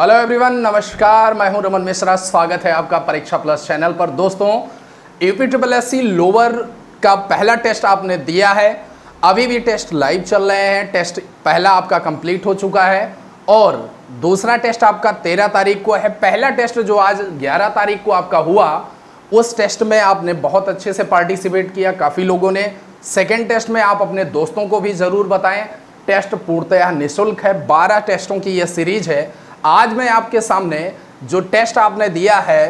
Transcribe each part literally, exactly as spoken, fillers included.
Hello everyone, नमस्कार। मैं हूं रमन मिश्रा। स्वागत है आपका परीक्षा प्लस चैनल पर। दोस्तों, UP triple S C lower का पहला टेस्ट आपने दिया है। अभी भी टेस्ट लाइव चल रहे हैं। टेस्ट पहला आपका कंप्लीट हो चुका है और दूसरा टेस्ट आपका तेरह तारीख को है। पहला टेस्ट जो आज ग्यारह तारीख को आपका हुआ, उस टेस्ट में आपने बहुत अच्छे से पार्टिसिपेट किया काफ़ी लोगों ने। सेकेंड टेस्ट में आप अपने दोस्तों को भी ज़रूर बताएं। टेस्ट पूर्णतः निःशुल्क है। बारह टेस्टों की यह सीरीज है। आज मैं आपके सामने जो टेस्ट आपने दिया है,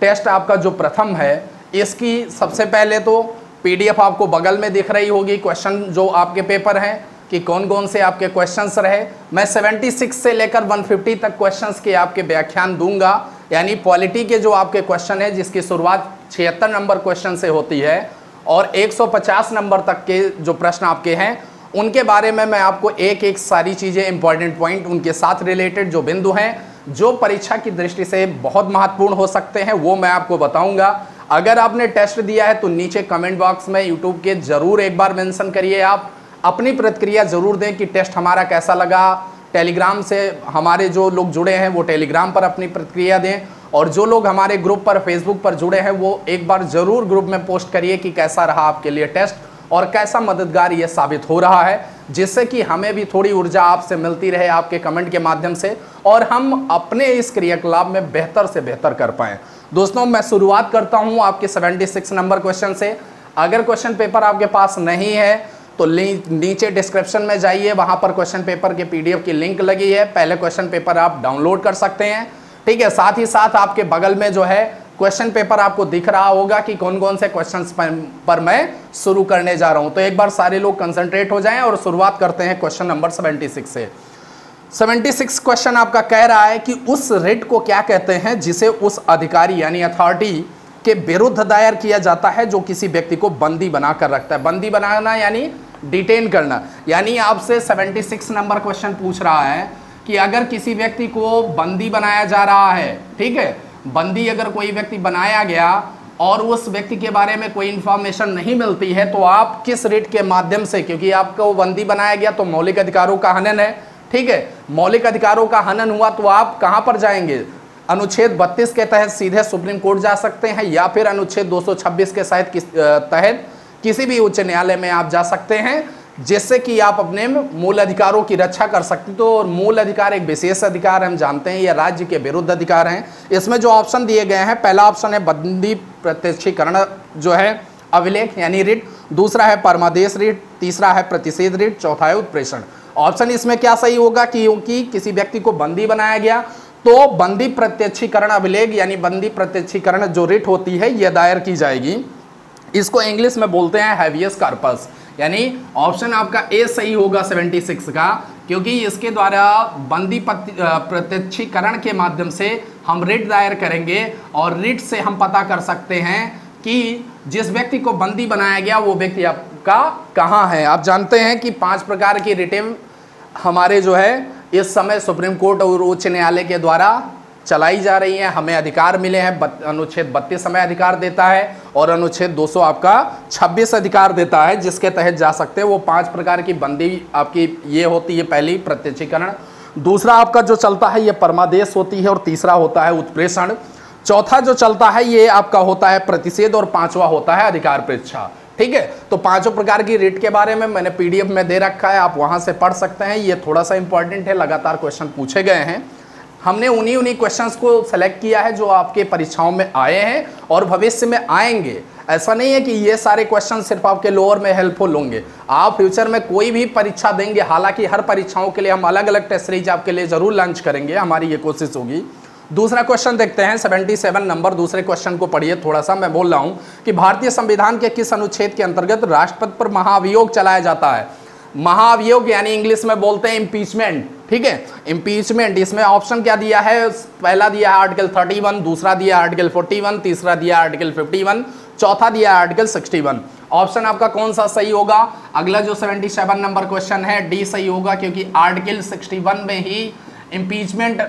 टेस्ट आपका जो प्रथम है, इसकी सबसे पहले तो पीडीएफ आपको बगल में दिख रही होगी। क्वेश्चन जो आपके पेपर हैं कि कौन कौन से आपके क्वेश्चंस रहे, मैं छिहत्तर से लेकर एक सौ पचास तक क्वेश्चंस के आपके व्याख्यान दूंगा। यानी पॉलिटी के जो आपके क्वेश्चन है, जिसकी शुरुआत छिहत्तर नंबर क्वेश्चन से होती है और एक सौ पचास नंबर तक के जो प्रश्न आपके हैं, उनके बारे में मैं आपको एक एक सारी चीज़ें, इंपॉर्टेंट पॉइंट, उनके साथ रिलेटेड जो बिंदु हैं जो परीक्षा की दृष्टि से बहुत महत्वपूर्ण हो सकते हैं, वो मैं आपको बताऊंगा। अगर आपने टेस्ट दिया है तो नीचे कमेंट बॉक्स में यूट्यूब के ज़रूर एक बार मेंशन करिए। आप अपनी प्रतिक्रिया ज़रूर दें कि टेस्ट हमारा कैसा लगा। टेलीग्राम से हमारे जो लोग जुड़े हैं वो टेलीग्राम पर अपनी प्रतिक्रिया दें, और जो लोग हमारे ग्रुप पर फेसबुक पर जुड़े हैं वो एक बार ज़रूर ग्रुप में पोस्ट करिए कि कैसा रहा आपके लिए टेस्ट और कैसा मददगार ये साबित हो रहा है, जिससे कि हमें भी थोड़ी ऊर्जा आपसे मिलती रहे आपके कमेंट के माध्यम से, और हम अपने इस क्रियाकलाप में बेहतर से बेहतर कर पाएँ। दोस्तों, मैं शुरुआत करता हूँ आपके छिहत्तर नंबर क्वेश्चन से। अगर क्वेश्चन पेपर आपके पास नहीं है तो नीचे डिस्क्रिप्शन में जाइए, वहाँ पर क्वेश्चन पेपर के पीडीएफ की लिंक लगी है। पहले क्वेश्चन पेपर आप डाउनलोड कर सकते हैं, ठीक है। साथ ही साथ आपके बगल में जो है क्वेश्चन पेपर आपको दिख रहा होगा कि कौन कौन से क्वेश्चंस पर मैं शुरू करने जा रहा हूं। तो एक बार सारे लोग कंसंट्रेट हो जाएं और शुरुआत करते हैं क्वेश्चन नंबर छिहत्तर से। छिहत्तर क्वेश्चन आपका कह रहा है कि उस रिट को क्या कहते हैं जिसे उस अधिकारी यानी अथॉरिटी के विरुद्ध दायर किया जाता है जो किसी व्यक्ति को बंदी बनाकर रखता है। बंदी बनाना यानी डिटेन करना। यानी आपसे छिहत्तर नंबर क्वेश्चन पूछ रहा है कि अगर किसी व्यक्ति को बंदी बनाया जा रहा है, ठीक है, बंदी अगर कोई व्यक्ति बनाया गया और उस व्यक्ति के बारे में कोई इन्फॉर्मेशन नहीं मिलती है, तो आप किस रिट के माध्यम से, क्योंकि आपको बंदी बनाया गया तो मौलिक अधिकारों का हनन है, ठीक है। मौलिक अधिकारों का हनन हुआ तो आप कहां पर जाएंगे? अनुच्छेद बत्तीस के तहत सीधे सुप्रीम कोर्ट जा सकते हैं, या फिर अनुच्छेद दो सौ छब्बीस के तहत किस, तहत किसी भी उच्च न्यायालय में आप जा सकते हैं, जिससे कि आप अपने मूल अधिकारों की रक्षा कर सकते हो। और मूल अधिकार एक विशेष अधिकार हम जानते हैं, यह राज्य के विरुद्ध अधिकार हैं। इसमें जो ऑप्शन दिए गए हैं, पहला ऑप्शन है बंदी प्रत्यक्षीकरण जो है अभिलेख यानी रिट, दूसरा है परमादेश रिट, तीसरा है प्रतिषेध रिट, चौथा है उत्प्रेषण। ऑप्शन इसमें क्या सही होगा? क्योंकि किसी व्यक्ति को बंदी बनाया गया तो बंदी प्रत्यक्षीकरण अभिलेख यानी बंदी प्रत्यक्षीकरण जो रिट होती है, यह दायर की जाएगी। इसको इंग्लिश में बोलते हैं हैवियस कार्पस। यानी ऑप्शन आपका ए सही होगा छिहत्तर का, क्योंकि इसके द्वारा बंदी प्रत्यक्षीकरण के माध्यम से हम रिट दायर करेंगे और रिट से हम पता कर सकते हैं कि जिस व्यक्ति को बंदी बनाया गया वो व्यक्ति आपका कहाँ है। आप जानते हैं कि पांच प्रकार की रिटें हमारे जो है इस समय सुप्रीम कोर्ट और उच्च न्यायालय के द्वारा चलाई जा रही है। हमें अधिकार मिले हैं, बत, अनुच्छेद बत्तीस हमें अधिकार देता है और अनुच्छेद दो सौ आपका छब्बीस अधिकार देता है, जिसके तहत जा सकते हैं। वो पांच प्रकार की बंदी आपकी ये होती है, पहली प्रत्यक्षीकरण, दूसरा आपका जो चलता है ये परमादेश होती है, और तीसरा होता है उत्प्रेषण, चौथा जो चलता है ये आपका होता है प्रतिषेध, और पाँचवा होता है अधिकार परीक्षा, ठीक है। तो पांचों प्रकार की रिट के बारे में मैंने पीडीएफ में दे रखा है, आप वहाँ से पढ़ सकते हैं। ये थोड़ा सा इंपॉर्टेंट है, लगातार क्वेश्चन पूछे गए हैं। हमने उन्हीं उन्हीं क्वेश्चंस को सेलेक्ट किया है जो आपके परीक्षाओं में आए हैं और भविष्य में आएंगे। ऐसा नहीं है कि ये सारे क्वेश्चन सिर्फ आपके लोअर में हेल्पफुल होंगे। आप फ्यूचर में कोई भी परीक्षा देंगे, हालांकि हर परीक्षाओं के लिए हम अलग अलग टेस्ट सीरीज आपके लिए ज़रूर लॉन्च करेंगे, हमारी ये कोशिश होगी। दूसरा क्वेश्चन देखते हैं, सतहत्तर नंबर। दूसरे क्वेश्चन को पढ़िए, थोड़ा सा मैं बोल रहा हूँ कि भारतीय संविधान के किस अनुच्छेद के अंतर्गत राष्ट्रपति पर महाभियोग चलाया जाता है। महाभियोग यानी इंग्लिश में बोलते हैं इम्पीचमेंट, ठीक है, इम्पीचमेंट। इसमें ऑप्शन क्या दिया है? पहला दिया है आर्टिकल इकतीस, दूसरा दिया आर्टिकल इकतालीस, तीसरा दिया आर्टिकल इक्यावन, चौथा दिया आर्टिकल इकसठ। ऑप्शन आपका कौन सा सही होगा? अगला जो सतहत्तर नंबर क्वेश्चन है, डी सही होगा, क्योंकि आर्टिकल इकसठ में ही इम्पीचमेंट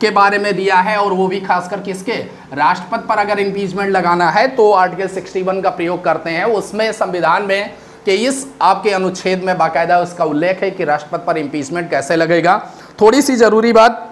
के बारे में दिया है, और वो भी खासकर किसके, राष्ट्रपति पर अगर इम्पीचमेंट लगाना है तो आर्टिकल इकसठ का प्रयोग करते हैं। उसमें संविधान में कि इस आपके अनुच्छेद में बाकायदा उसका उल्लेख है कि राष्ट्रपति पर इम्पीचमेंट कैसे लगेगा। थोड़ी सी जरूरी बात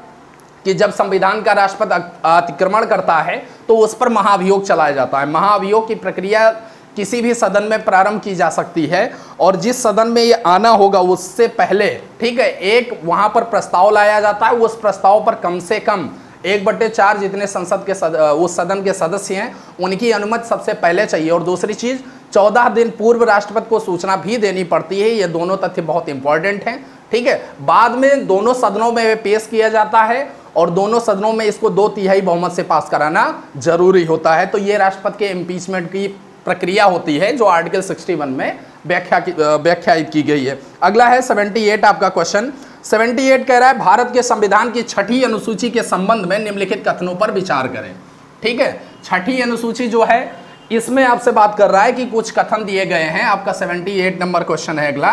कि जब संविधान का राष्ट्रपति अतिक्रमण करता है तो उस पर महाभियोग चलाया जाता है। महाभियोग की प्रक्रिया किसी भी सदन में प्रारंभ की जा सकती है और जिस सदन में ये आना होगा उससे पहले, ठीक है, एक वहाँ पर प्रस्ताव लाया जाता है। उस प्रस्ताव पर कम से कम एक बट्टे चार जितने संसद के सद, उस सदन के सदस्य हैं उनकी अनुमति सबसे पहले चाहिए। और दूसरी चीज़, चौदह दिन पूर्व राष्ट्रपति को सूचना भी देनी पड़ती है। ये दोनों तथ्य बहुत इंपॉर्टेंट हैं, ठीक है। बाद में दोनों सदनों में पेश किया जाता है और दोनों सदनों में इसको दो तिहाई बहुमत से पास कराना जरूरी होता है। तो ये राष्ट्रपति के इम्पीचमेंट की प्रक्रिया होती है जो आर्टिकल इकसठ में व्याख्या की व्याख्यायित की गई है। अगला है अठहत्तर आपका क्वेश्चन। अठहत्तर कह रहा है भारत के संविधान की छठी अनुसूची के संबंध में निम्नलिखित कथनों पर विचार करें, ठीक है। छठी अनुसूची जो है इसमें आपसे बात कर रहा है कि कुछ कथन दिए गए हैं। आपका अठहत्तर नंबर क्वेश्चन है। अगला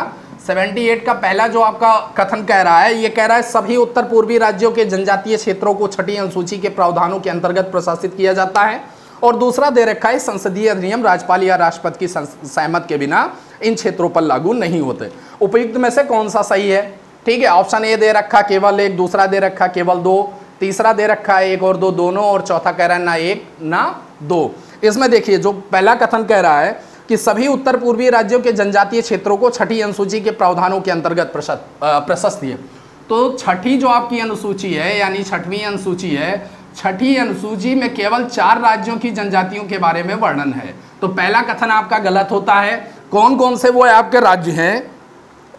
अठहत्तर का पहला जो आपका कथन कह रहा है, ये कह रहा है सभी उत्तर पूर्वी राज्यों के जनजातीय क्षेत्रों को छठी अनुसूची के प्रावधानों के अंतर्गत प्रशासित किया जाता है। और दूसरा दे रखा है संसदीय अधिनियम राज्यपाल या राष्ट्रपति की सहमति के बिना इन क्षेत्रों पर लागू नहीं होते। उपयुक्त में से कौन सा सही है, ठीक है। ऑप्शन ए दे रखा केवल एक, दूसरा दे रखा केवल दो, तीसरा दे रखा है एक और दो दोनों, और चौथा कह रहा है ना एक ना दो। इसमें देखिए जो पहला कथन कह रहा है कि सभी उत्तर पूर्वी राज्यों के जनजातीय क्षेत्रों को छठी अनुसूची के प्रावधानों के अंतर्गत प्रशस्त है, तो छठी जो आपकी अनुसूची है यानी छठवीं अनुसूची है, छठी अनुसूची में केवल चार राज्यों की जनजातियों के बारे में वर्णन है। तो पहला कथन आपका गलत होता है। कौन कौन से वो आपके राज्य हैं,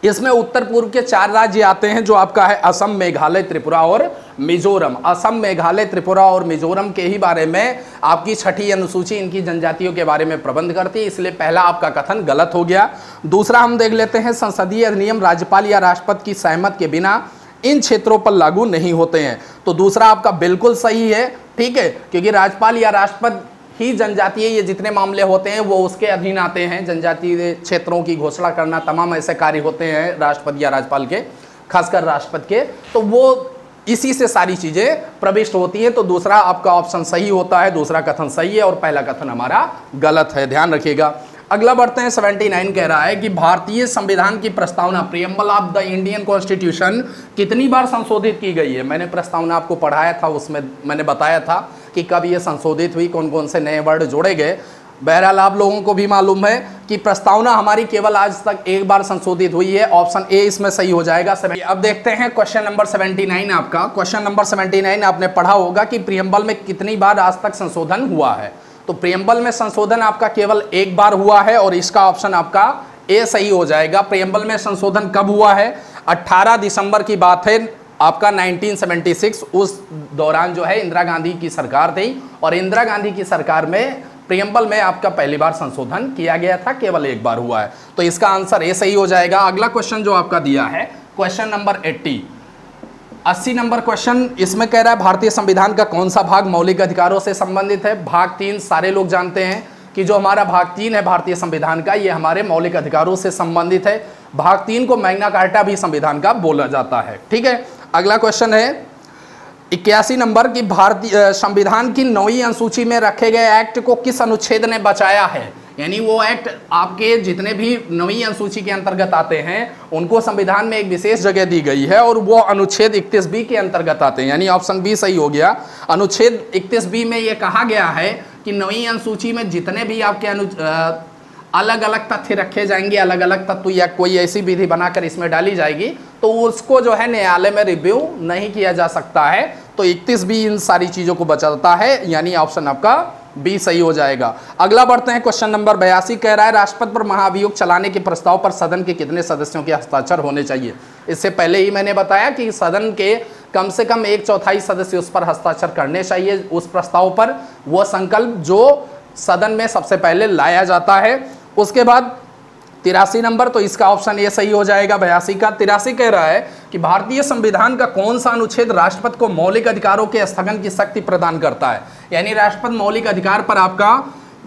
इसमें उत्तर पूर्व के चार राज्य आते हैं जो आपका है असम, मेघालय, त्रिपुरा और मिजोरम। असम, मेघालय, त्रिपुरा और मिजोरम के ही बारे में आपकी छठी अनुसूची इनकी जनजातियों के बारे में प्रबंध करती है, इसलिए पहला आपका कथन गलत हो गया। दूसरा हम देख लेते हैं, संसदीय अधिनियम राज्यपाल या राष्ट्रपति की सहमति के बिना इन क्षेत्रों पर लागू नहीं होते हैं, तो दूसरा आपका बिल्कुल सही है, ठीक है, क्योंकि राज्यपाल या राष्ट्रपति ही जनजातीय ये जितने मामले होते हैं वो उसके अधीन आते हैं। जनजातीय क्षेत्रों की घोषणा करना तमाम ऐसे कार्य होते हैं राष्ट्रपति या राज्यपाल के, खासकर राष्ट्रपति के, तो वो इसी से सारी चीज़ें प्रविष्ट होती हैं। तो दूसरा आपका ऑप्शन सही होता है, दूसरा कथन सही है और पहला कथन हमारा गलत है, ध्यान रखिएगा। अगला बढ़ते हैं, उन्यासी कह रहा है कि भारतीय संविधान की प्रस्तावना preamble of the Indian constitution कितनी बार संशोधित की गई है। मैंने प्रस्तावना आपको पढ़ाया था, उसमें मैंने बताया था कि कब ये संशोधित हुई, कौन कौन से नए वर्ड जोड़े गए। बहरहाल आप लोगों को भी मालूम है कि प्रस्तावना हमारी केवल आज तक एक बार संशोधित हुई है। ऑप्शन ए इसमें सही हो जाएगा। अब देखते हैं क्वेश्चन नंबर उन्यासी आपका। क्वेश्चन नंबर उन्यासी आपने पढ़ा होगा कि प्रियम्बल में कितनी बार आज तक संशोधन हुआ है, तो प्रियम्बल में संशोधन आपका केवल एक बार हुआ है और इसका ऑप्शन आपका ए सही हो जाएगा। प्रियम्बल में संशोधन कब हुआ है, अठारह दिसंबर की बात है आपका उन्नीस सौ छिहत्तर। उस दौरान जो है इंदिरा गांधी की सरकार थी और इंदिरा गांधी की सरकार में प्रियम्बल में आपका पहली बार संशोधन किया गया था, केवल एक बार हुआ है, तो इसका आंसर ए सही हो जाएगा। अगला क्वेश्चन जो आपका दिया है, क्वेश्चन नंबर अस्सी अस्सी नंबर क्वेश्चन, इसमें कह रहा है भारतीय संविधान का कौन सा भाग मौलिक अधिकारों से संबंधित है। भाग तीन सारे लोग जानते हैं कि जो हमारा भाग तीन है भारतीय संविधान का, ये हमारे मौलिक अधिकारों से संबंधित है। भाग तीन को मैग्ना कार्टा भी संविधान का बोला जाता है, ठीक है। अगला क्वेश्चन है इक्यासी नंबर की भारतीय संविधान की नौवीं अनुसूची में रखे गए एक्ट को किस अनुच्छेद ने बचाया है, यानी वो एक्ट आपके जितने भी नवी अनुसूची के अंतर्गत आते हैं उनको संविधान में एक विशेष जगह दी गई है और वो अनुच्छेद इकतीस बी के अंतर्गत आते हैं, यानी ऑप्शन बी सही हो गया। अनुच्छेद इकतीस बी में ये कहा गया है कि नवी अनुसूची में जितने भी आपके अनु अलग अलग तथ्य रखे जाएंगे, अलग अलग तत्व या कोई ऐसी विधि बनाकर इसमें डाली जाएगी तो उसको जो है न्यायालय में रिव्यू नहीं किया जा सकता है, तो इकतीस बी इन सारी चीज़ों को बचाता है, यानी ऑप्शन आपका बी सही हो जाएगा। अगला बढ़ते हैं, क्वेश्चन नंबर बयासी कह रहा है राष्ट्रपति पर महाभियोग चलाने के प्रस्ताव पर सदन के कितने सदस्यों के हस्ताक्षर होने चाहिए। इससे पहले ही मैंने बताया कि सदन के कम से कम एक चौथाई सदस्य उस पर हस्ताक्षर करने चाहिए, उस प्रस्ताव पर, वो संकल्प जो सदन में सबसे पहले लाया जाता है। उसके बाद तिरासी नंबर, तो इसका ऑप्शन ये सही हो जाएगा बयासी का। तिरासी कह रहा है कि भारतीय संविधान का कौन सा अनुच्छेद राष्ट्रपति को मौलिक अधिकारों के स्थगन की शक्ति प्रदान करता है, यानी राष्ट्रपति मौलिक अधिकार पर आपका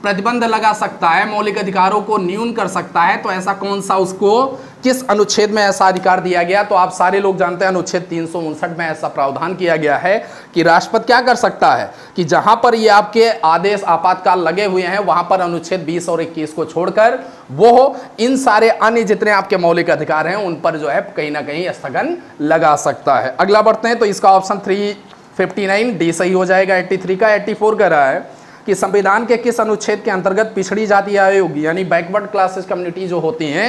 प्रतिबंध लगा सकता है, मौलिक अधिकारों को न्यून कर सकता है, तो ऐसा कौन सा, उसको किस अनुच्छेद में ऐसा अधिकार दिया गया। तो आप सारे लोग जानते हैं अनुच्छेद तीन सौ उनसठ में ऐसा प्रावधान किया गया है कि राष्ट्रपति क्या कर सकता है कि जहां पर ये आपके आदेश आपातकाल लगे हुए हैं वहां पर अनुच्छेद बीस और इक्कीस को छोड़कर वो इन सारे अन्य जितने आपके मौलिक अधिकार हैं उन पर जो है कहीं ना कहीं स्थगन लगा सकता है। अगला बढ़ते हैं, तो इसका ऑप्शन थ्री उनसठ देसाई हो जाएगा। तिरासी का चौरासी कह रहा है कि संविधान के किस अनुच्छेद के अंतर्गत पिछड़ी जाति आयोग यानी बैकवर्ड क्लासेस कम्युनिटी जो होती हैं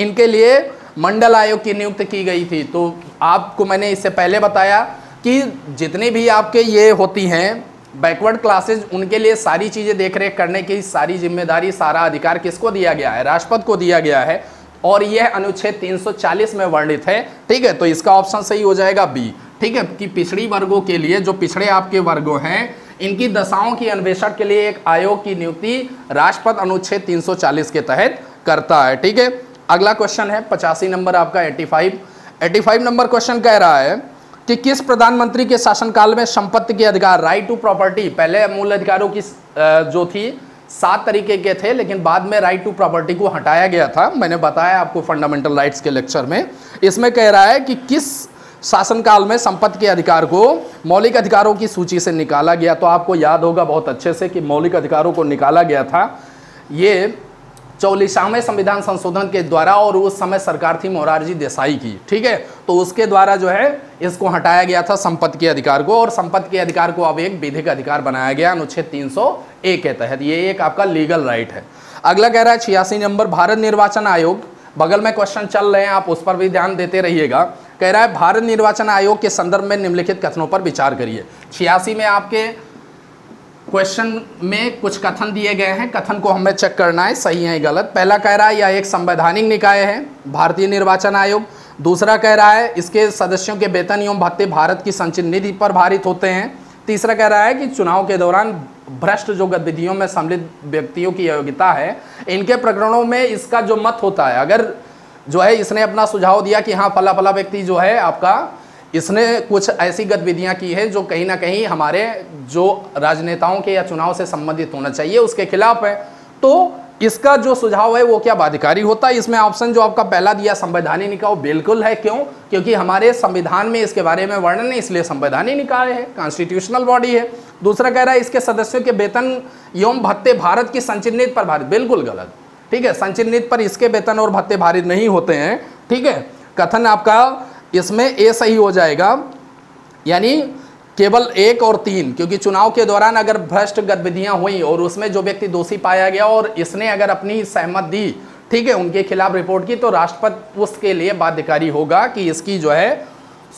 इनके लिए मंडल आयोग की नियुक्ति की गई थी। तो आपको मैंने इससे पहले बताया कि जितनी भी आपके ये होती हैं बैकवर्ड क्लासेज उनके लिए सारी चीज़ें देखरेख करने की सारी जिम्मेदारी सारा अधिकार किसको दिया गया है, राष्ट्रपति को दिया गया है और यह अनुच्छेद तीन सौ चालीस में वर्णित है। ठीक है, तो इसका ऑप्शन सही हो जाएगा बी। ठीक है, कि पिछड़ी वर्गों के लिए जो पिछड़े आपके वर्गों हैं इनकी दशाओं की अन्वेषण के लिए एक आयोग की नियुक्ति राष्ट्रपति अनुच्छेद तीन सौ चालीस के तहत करता है। ठीक है, अगला क्वेश्चन है पचासी नंबर आपका पचासी पचासी नंबर क्वेश्चन कह रहा है कि किस प्रधानमंत्री के शासनकाल में संपत्ति के अधिकार राइट टू प्रॉपर्टी, पहले मूल अधिकारों की जो थी सात तरीके के थे लेकिन बाद में राइट टू प्रॉपर्टी को हटाया गया था, मैंने बताया आपको फंडामेंटल राइट्स के लेक्चर में। इसमें कह रहा है कि किस शासनकाल में संपत्ति के अधिकार को मौलिक अधिकारों की सूची से निकाला गया। तो आपको याद होगा बहुत अच्छे से कि मौलिक अधिकारों को निकाला गया था ये चौलीसवें संविधान संशोधन के द्वारा और उस समय सरकार थी मोरारजी देसाई की। ठीक है, तो उसके द्वारा जो है इसको हटाया गया था संपत्ति के अधिकार को और संपत्ति के अधिकार को अब एक विधिक अधिकार बनाया गया अनुच्छेद तीन सौ एक के तहत। ये एक आपका लीगल राइट है। अगला कह रहा है छियासी नंबर भारत निर्वाचन आयोग, बगल में क्वेश्चन चल रहे हैं आप उस पर भी ध्यान देते रहिएगा। कह रहा है भारत निर्वाचन आयोग के संदर्भ में निम्नलिखित कथनों पर विचार करिए। छियासी में आपके क्वेश्चन में कुछ कथन दिए गए हैं, कथन को हमें चेक करना है सही है गलत। पहला कह रहा है यह एक संवैधानिक निकाय है भारतीय निर्वाचन आयोग। दूसरा कह रहा है इसके सदस्यों के वेतन एवं भत्ते भारत की संचित निधि पर भारित होते हैं। तीसरा कह रहा है कि चुनाव के दौरान भ्रष्ट जो गतिविधियों में सम्मिलित व्यक्तियों की योग्यता है इनके प्रकरणों में इसका जो मत होता है, अगर जो है इसने अपना सुझाव दिया कि हाँ फला फला व्यक्ति जो है आपका इसने कुछ ऐसी गतिविधियां की है जो कहीं ना कहीं हमारे जो राजनेताओं के या चुनाव से संबंधित होना चाहिए उसके खिलाफ है, तो इसका जो सुझाव है वो क्या बाध्यकारी होता है। इसमें ऑप्शन जो आपका पहला दिया संवैधानिक निकाय बिल्कुल है। क्यों? क्योंकि हमारे संविधान में इसके बारे में वर्णन है इसलिए संवैधानिक निकाय है, कॉन्स्टिट्यूशनल बॉडी है। दूसरा कह रहा है इसके सदस्यों के वेतन एवं भत्ते भारत की संचित नीति पर भारित, बिल्कुल गलत। ठीक है, संचित नीति पर इसके वेतन और भत्ते भारित नहीं होते हैं। ठीक है, कथन आपका इसमें ए सही हो जाएगा, यानी केवल एक और तीन, क्योंकि चुनाव के दौरान अगर भ्रष्ट गतिविधियां हुई और उसमें जो व्यक्ति दोषी पाया गया और इसने अगर अपनी सहमत दी, ठीक है, उनके खिलाफ रिपोर्ट की तो राष्ट्रपति उसके लिए बाध्यकारी होगा कि इसकी जो है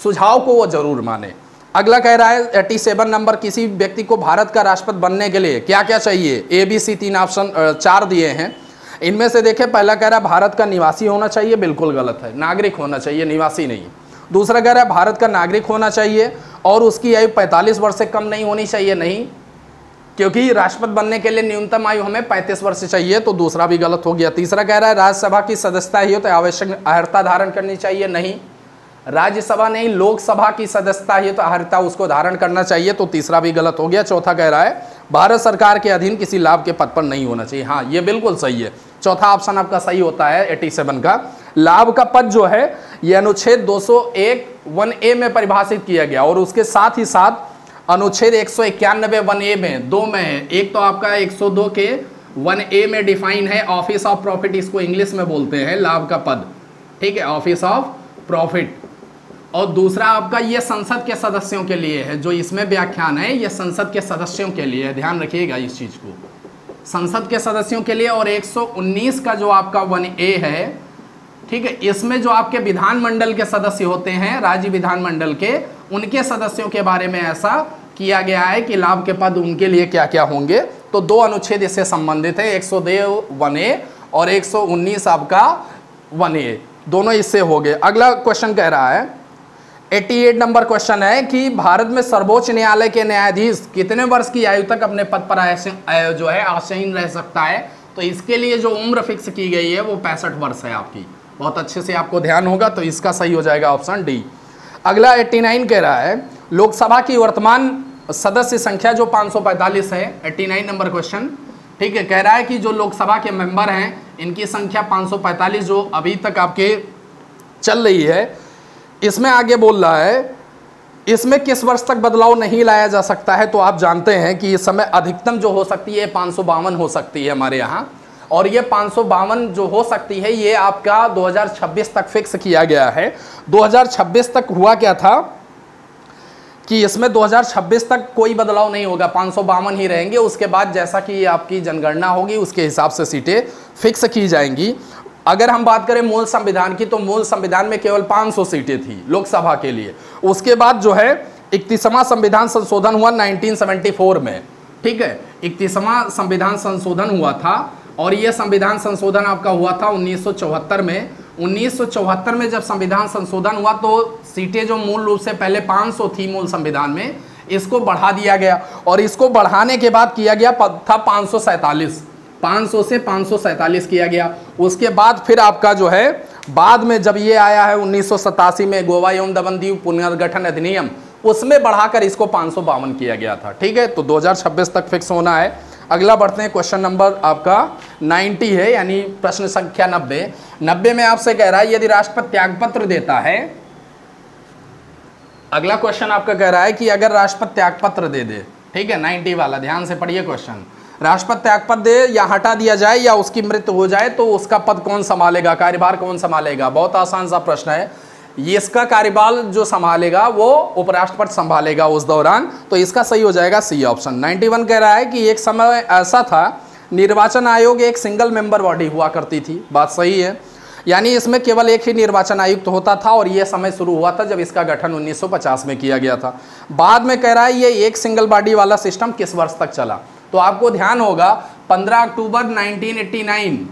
सुझाव को वो जरूर माने। अगला कह रहा है एट्टी सेवन नंबर किसी व्यक्ति को भारत का राष्ट्रपति बनने के लिए क्या क्या चाहिए। ए बी सी तीन ऑप्शन चार दिए हैं, इनमें से देखें। पहला कह रहा है भारत का निवासी होना चाहिए, बिल्कुल गलत है, नागरिक होना चाहिए निवासी नहीं। दूसरा कह रहा है भारत का नागरिक होना चाहिए और उसकी आयु पैंतालीस वर्ष से कम नहीं होनी चाहिए, नहीं, क्योंकि राष्ट्रपति बनने के लिए न्यूनतम आयु हमें पैंतीस वर्ष चाहिए, तो दूसरा भी गलत हो गया। तीसरा कह रहा है राज्यसभा की सदस्यता ही हो तो आवश्यक अर्हता धारण करनी चाहिए, नहीं, राज्यसभा नहीं लोकसभा की सदस्यता ही तो अर्हता उसको धारण करना चाहिए, तो तीसरा भी गलत हो गया। चौथा कह रहा है भारत सरकार के अधीन किसी लाभ के पद पर नहीं होना चाहिए, हाँ ये बिल्कुल सही है, चौथा ऑप्शन आपका सही होता है सत्तासी का। लाभ का पद जो है ये अनुच्छेद दो सौ एक वन ए में परिभाषित किया गया और उसके साथ ही साथ अनुच्छेद एक सौ इक्यानवे वन ए में दो में है, एक तो आपका एक सौ दो के वन ए में डिफाइन है ऑफिस ऑफ प्रॉफिट, इसको इंग्लिश में बोलते हैं लाभ का पद, ठीक है, ऑफिस ऑफ प्रॉफिट, और दूसरा आपका ये संसद के सदस्यों के लिए है, जो इसमें व्याख्यान है ये संसद के सदस्यों के लिए है, ध्यान रखिएगा इस चीज़ को, संसद के सदस्यों के लिए। और एक सौ उन्नीस का जो आपका वन ए है, ठीक है, इसमें जो आपके विधानमंडल के सदस्य होते हैं राज्य विधानमंडल के उनके सदस्यों के बारे में ऐसा किया गया है कि लाभ के पद उनके लिए क्या क्या होंगे, तो दो अनुच्छेद इससे संबंधित है, एक सौ दो वन ए और एक सौ उन्नीस आपका वन ए, दोनों इससे हो गए। अगला क्वेश्चन कह रहा है अठासी नंबर क्वेश्चन है कि भारत में सर्वोच्च न्यायालय के न्यायाधीश कितने वर्ष की आयु तक अपने पद पर आय जो है आसीन रह सकता है। तो इसके लिए जो उम्र फिक्स की गई है वो पैंसठ वर्ष है आपकी, बहुत अच्छे से आपको ध्यान होगा, तो इसका सही हो जाएगा ऑप्शन डी। अगला नवासी कह रहा है लोकसभा की वर्तमान सदस्य संख्या जो पाँच सौ पैंतालीस है, नवासी नंबर क्वेश्चन, ठीक है, कह रहा है कि जो लोकसभा के मेंबर हैं इनकी संख्या पाँच सौ पैंतालीस जो अभी तक आपके चल रही है, इसमें आगे बोल रहा है इसमें किस वर्ष तक बदलाव नहीं लाया जा सकता है। तो आप जानते हैं कि इस समय अधिकतम जो हो सकती है पाँच सौ बावन हो सकती है हमारे यहाँ, और ये पाँच सौ बावन जो हो सकती है ये आपका दो हज़ार छब्बीस तक फिक्स किया गया है। दो हज़ार छब्बीस तक हुआ क्या था कि इसमें दो हज़ार छब्बीस तक कोई बदलाव नहीं होगा, पाँच सौ बावन ही रहेंगे। उसके बाद जैसा कि आपकी जनगणना होगी उसके हिसाब से सीटें फिक्स की जाएंगी। अगर हम बात करें मूल संविधान की, तो मूल संविधान में केवल पाँच सौ सीटें थी लोकसभा के लिए। उसके बाद जो है इकतीसवां संविधान संशोधन हुआ उन्नीस सौ चौहत्तर में, ठीक है, इकतीसवां संविधान संशोधन हुआ था। और ये संविधान संशोधन आपका हुआ था उन्नीस सौ चौहत्तर में। उन्नीस सौ चौहत्तर में जब संविधान संशोधन हुआ तो सीटें जो मूल रूप से पहले पाँच सौ थी मूल संविधान में, इसको बढ़ा दिया गया। और इसको बढ़ाने के बाद किया गया था पाँच सौ सैंतालीस, पाँच सौ से पाँच सौ सैंतालीस किया गया। उसके बाद फिर आपका जो है बाद में जब ये आया है उन्नीस सौ सतासी में गोवा एवं दमनदीव पुनर्गठन अधिनियम, उसमें बढ़ाकर इसको पाँच सौ बावन किया गया था। ठीक है, तो दो हज़ार छब्बीस तक फिक्स होना है। अगला बढ़ते हैं, क्वेश्चन नंबर आपका नब्बे है, यानी प्रश्न संख्या नब्बे। नब्बे में आपसे कह रहा है यदि राष्ट्रपति त्यागपत्र देता है, अगला क्वेश्चन आपका कह रहा है कि अगर राष्ट्रपति त्यागपत्र दे दे, ठीक है, नब्बे वाला ध्यान से पढ़िए क्वेश्चन। राष्ट्रपति त्यागपत्र दे या हटा दिया जाए या उसकी मृत्यु हो जाए तो उसका पद कौन संभालेगा, कार्यभार कौन संभालेगा। बहुत आसान सा प्रश्न है ये। इसका कार्यभार जो संभालेगा वो उपराष्ट्रपति संभालेगा उस दौरान, तो इसका सही हो जाएगा सी ऑप्शन। इक्यानवे कह रहा है कि एक समय ऐसा था निर्वाचन आयोग एक सिंगल मेंबर बॉडी हुआ करती थी, बात सही है, यानी इसमें केवल एक ही निर्वाचन आयुक्त तो होता था। और यह समय शुरू हुआ था जब इसका गठन उन्नीस सौ पचास में किया गया था। बाद में कह रहा है ये एक सिंगल बॉडी वाला सिस्टम किस वर्ष तक चला, तो आपको ध्यान होगा पंद्रह अक्टूबर उन्नीस सौ नवासी,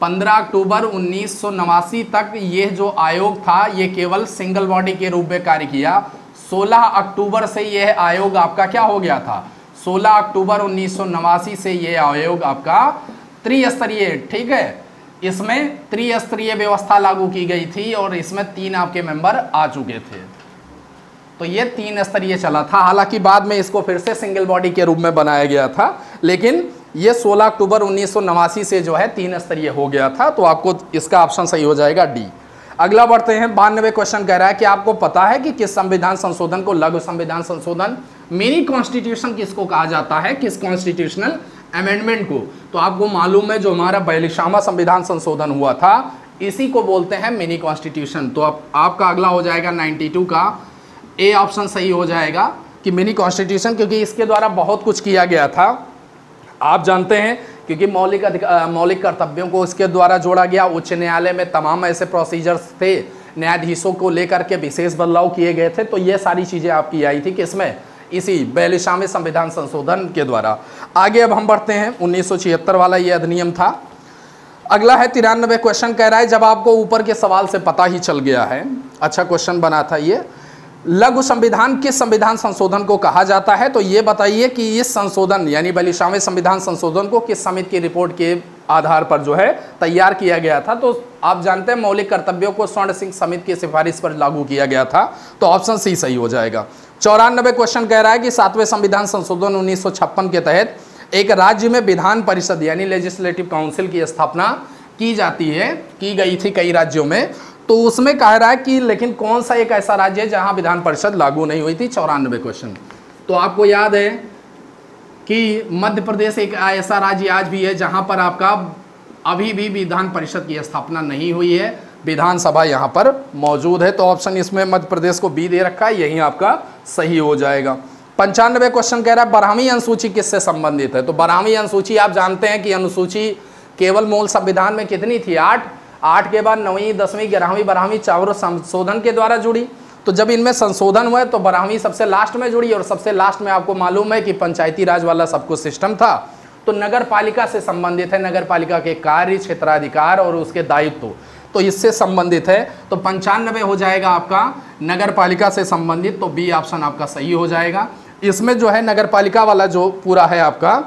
पंद्रह अक्टूबर उन्नीस सौ नवासी तक यह जो आयोग था ये केवल सिंगल बॉडी के रूप में कार्य किया। सोलह अक्टूबर से यह आयोग आपका क्या हो गया था, सोलह अक्टूबर उन्नीस सौ नवासी से यह आयोग आपका त्रिस्तरीय, ठीक है, इसमें त्रिस्तरीय व्यवस्था लागू की गई थी और इसमें तीन आपके मेंबर आ चुके थे। तो ये तीन स्तरीय चला था, हालांकि बाद में इसको फिर से सिंगल बॉडी के रूप में बनाया गया था, लेकिन ये सोलह अक्टूबर उन्नीस सौ नवासी से जो है तीन स्तरीय हो गया था। तो आपको इसका ऑप्शन सही हो जाएगा डी। अगला बढ़ते हैं, बानवे क्वेश्चन कह रहा है कि आपको पता है कि किस संविधान संशोधन को लघु संविधान संशोधन, मिनी कॉन्स्टिट्यूशन किसको कहा जाता है, किस कॉन्स्टिट्यूशनल अमेंडमेंट को। तो आपको मालूम है जो हमारा बयालीसवां संविधान संशोधन हुआ था इसी को बोलते हैं मिनी कॉन्स्टिट्यूशन। तो आप, आपका अगला हो जाएगा बानवे का ए ऑप्शन सही हो जाएगा कि मिनी कॉन्स्टिट्यूशन, क्योंकि इसके द्वारा बहुत कुछ किया गया था। आप जानते हैं क्योंकि मौलिक मौलिक कर्तव्यों को इसके द्वारा जोड़ा गया। उच्च न्यायालय में तमाम ऐसे प्रोसीजर्स थे, न्यायाधीशों को लेकर के विशेष बदलाव किए गए थे। तो ये सारी चीज़ें आपकी आई थी किसमें, इसी बयालीसवें संविधान संशोधन के द्वारा। आगे अब हम बढ़ते हैं, उन्नीस सौ छिहत्तर वाला ये अधिनियम था। अगला है तिरानवे क्वेश्चन, कह रहा है जब आपको ऊपर के सवाल से पता ही चल गया है, अच्छा क्वेश्चन बना था ये, लघु संविधान किस संविधान संशोधन को कहा जाता है। तो ये बताइए कि इस संशोधन यानी बयालीसवें संविधान संशोधन को किस समिति की रिपोर्ट के आधार पर जो है तैयार किया गया था। तो आप जानते हैं मौलिक कर्तव्यों को स्वर्ण सिंह समिति की सिफारिश पर लागू किया गया था, तो ऑप्शन सी सही हो जाएगा। चौरानवे क्वेश्चन कह रहा है कि सातवें संविधान संशोधन उन्नीस सौ छप्पन के तहत एक राज्य में विधान परिषद यानी लेजिस्लेटिव काउंसिल की स्थापना की जाती है, की गई थी कई राज्यों में। तो उसमें कह रहा है कि लेकिन कौन सा एक ऐसा राज्य है जहां विधान परिषद लागू नहीं हुई थी, चौरानवे क्वेश्चन। तो आपको याद है कि मध्य प्रदेश एक ऐसा राज्य आज भी है जहां पर आपका अभी भी विधान परिषद की स्थापना नहीं हुई है, विधानसभा यहां पर मौजूद है। तो ऑप्शन इसमें मध्य प्रदेश को बी दे रखा है, यही आपका सही हो जाएगा। पंचानवे क्वेश्चन कह रहा है बारहवीं अनुसूची किससे संबंधित है। तो बारहवीं अनुसूची आप जानते हैं कि अनुसूची केवल मूल संविधान में कितनी थी, आठ, आठ के बाद नवीं, दसवीं, ग्यारहवीं, बारहवीं चारों संशोधन के द्वारा जुड़ी। तो जब इनमें संशोधन हुए तो बारहवीं सबसे लास्ट में जुड़ी, और सबसे लास्ट में आपको मालूम है कि पंचायती राज वाला सब कुछ सिस्टम था, तो नगर पालिका से संबंधित है, नगर पालिका के कार्य, क्षेत्राधिकार और उसके दायित्व, तो इससे संबंधित है। तो पंचानवे हो जाएगा आपका नगर पालिका से संबंधित, तो बी ऑप्शन आपका सही हो जाएगा। इसमें जो है नगर पालिका वाला जो पूरा है आपका,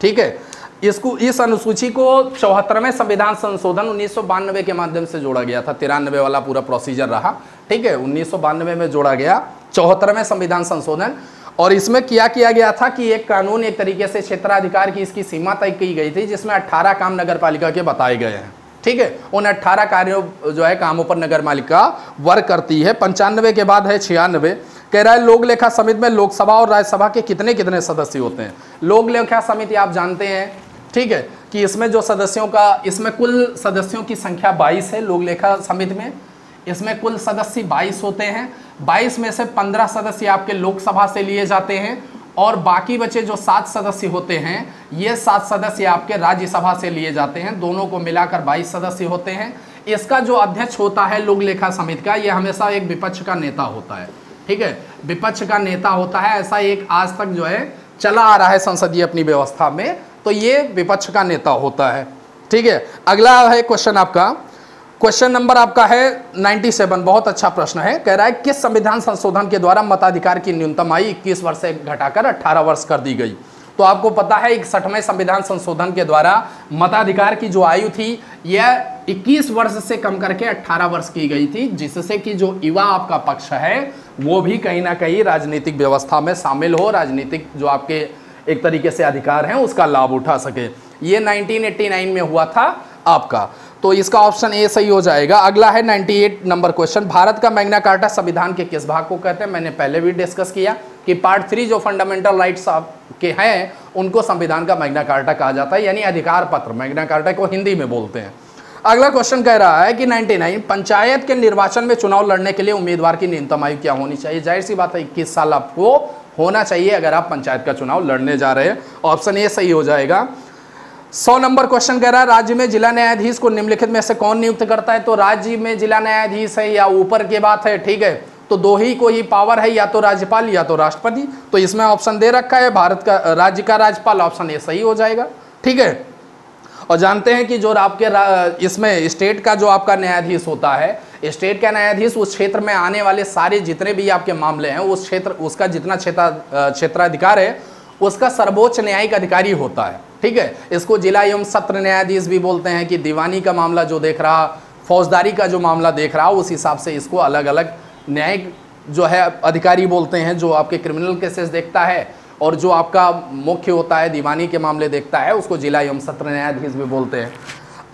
ठीक है, इसको इस अनुसूची को चौहत्तरवें संविधान संशोधन उन्नीस सौ बानवे के माध्यम से जोड़ा गया था। तिरानवे वाला पूरा प्रोसीजर रहा, ठीक है, उन्नीस सौ बानवे में जोड़ा गया चौहत्तरवें संविधान संशोधन। और इसमें क्या किया गया था कि एक कानून, एक तरीके से क्षेत्राधिकार की इसकी सीमा तय की गई थी, जिसमें अट्ठारह काम नगर पालिका के बताए गए हैं, ठीक है, उन अट्ठारह कार्यों जो है कामों पर नगर पालिका वर्क करती है। पंचानवे के बाद है छियानवे, कह रहा है लोक लेखा समिति में लोकसभा और राज्यसभा के कितने कितने सदस्य होते हैं। लोक लेखा समिति आप जानते हैं, ठीक है, कि इसमें जो सदस्यों का, इसमें कुल सदस्यों की संख्या बाईस है लोक लेखा समिति में, इसमें कुल सदस्य बाईस होते हैं। बाईस में से पंद्रह सदस्य आपके लोकसभा से लिए जाते हैं और बाकी बचे जो सात सदस्य होते हैं ये सात सदस्य आपके राज्यसभा से लिए जाते हैं। दोनों को मिलाकर बाईस सदस्य होते हैं। इसका जो अध्यक्ष होता है लोक लेखा समिति का, ये हमेशा एक विपक्ष का नेता होता है। ठीक है, विपक्ष का नेता होता है। ऐसा एक आज तक जो है चला आ रहा है संसदीय अपनी व्यवस्था में, तो ये विपक्ष का नेता होता है। ठीक है, अगला है क्वेश्चन आपका, क्वेश्चन नंबर आपका है सत्तानवे। बहुत अच्छा प्रश्न है। कह रहा है किस संविधान संशोधन के द्वारा मताधिकार की न्यूनतम आयु इक्कीस वर्ष से घटाकर अठारह वर्ष कर दी गई? तो आपको पता है इकसठवें संविधान संशोधन के द्वारा मताधिकार की जो आयु थी यह इक्कीस वर्ष से कम करके अठारह वर्ष की गई थी, जिससे कि जो युवा आपका पक्ष है वो भी कहीं ना कहीं राजनीतिक व्यवस्था में शामिल हो, राजनीतिक जो आपके एक तरीके से अधिकार हैं उसका लाभ उठा सके। ये नाइनटीन एटी नाइन में हुआ था आपका, तो इसका ऑप्शन ए सही हो जाएगा। अगला है अट्ठानवे नंबर क्वेश्चन, भारत का मैग्ना कार्टा संविधान के किस भाग को कहते हैं? मैंने पहले भी डिस्कस किया कि पार्ट थ्री जो फंडामेंटल राइट्स के हैं उनको संविधान का मैग्ना कार्टा कहा जाता है, यानी अधिकार पत्र मैग्ना कार्टा को हिंदी में बोलते हैं। अगला क्वेश्चन कह रहा है कि निन्यानवे पंचायत के निर्वाचन में चुनाव लड़ने के लिए उम्मीदवार की न्यूनतम आयु क्या होनी चाहिए? जाहिर सी बात है इक्कीस साल आपको होना चाहिए अगर आप पंचायत का चुनाव लड़ने जा रहे हैं। ऑप्शन ए सही हो जाएगा। सौ नंबर क्वेश्चन कह रहा है राज्य में जिला न्यायाधीश को निम्नलिखित में से कौन नियुक्त करता है? तो राज्य में जिला न्यायाधीश है या ऊपर की बात है, ठीक है, तो दो ही को ही पावर है, या तो राज्यपाल या तो राष्ट्रपति। तो इसमें ऑप्शन दे रखा है भारत का राज्य का राज्यपाल, ऑप्शन ए सही हो जाएगा। ठीक है, और जानते हैं कि जो आपके इसमें स्टेट का जो आपका न्यायाधीश होता है, स्टेट का न्यायाधीश उस क्षेत्र में आने वाले सारे जितने भी आपके मामले हैं उस क्षेत्र उसका जितना क्षेत्र क्षेत्राधिकार है उसका सर्वोच्च न्यायिक अधिकारी होता है। ठीक है, इसको जिला एवं सत्र न्यायाधीश भी बोलते हैं कि दीवानी का मामला जो देख रहा, फौजदारी का जो मामला देख रहा, उस हिसाब से इसको अलग अलग न्यायिक जो है अधिकारी बोलते हैं। जो आपके क्रिमिनल केसेस देखता है और जो आपका मुख्य होता है दीवानी के मामले देखता है उसको जिला एवं सत्र न्यायाधीश भी बोलते हैं।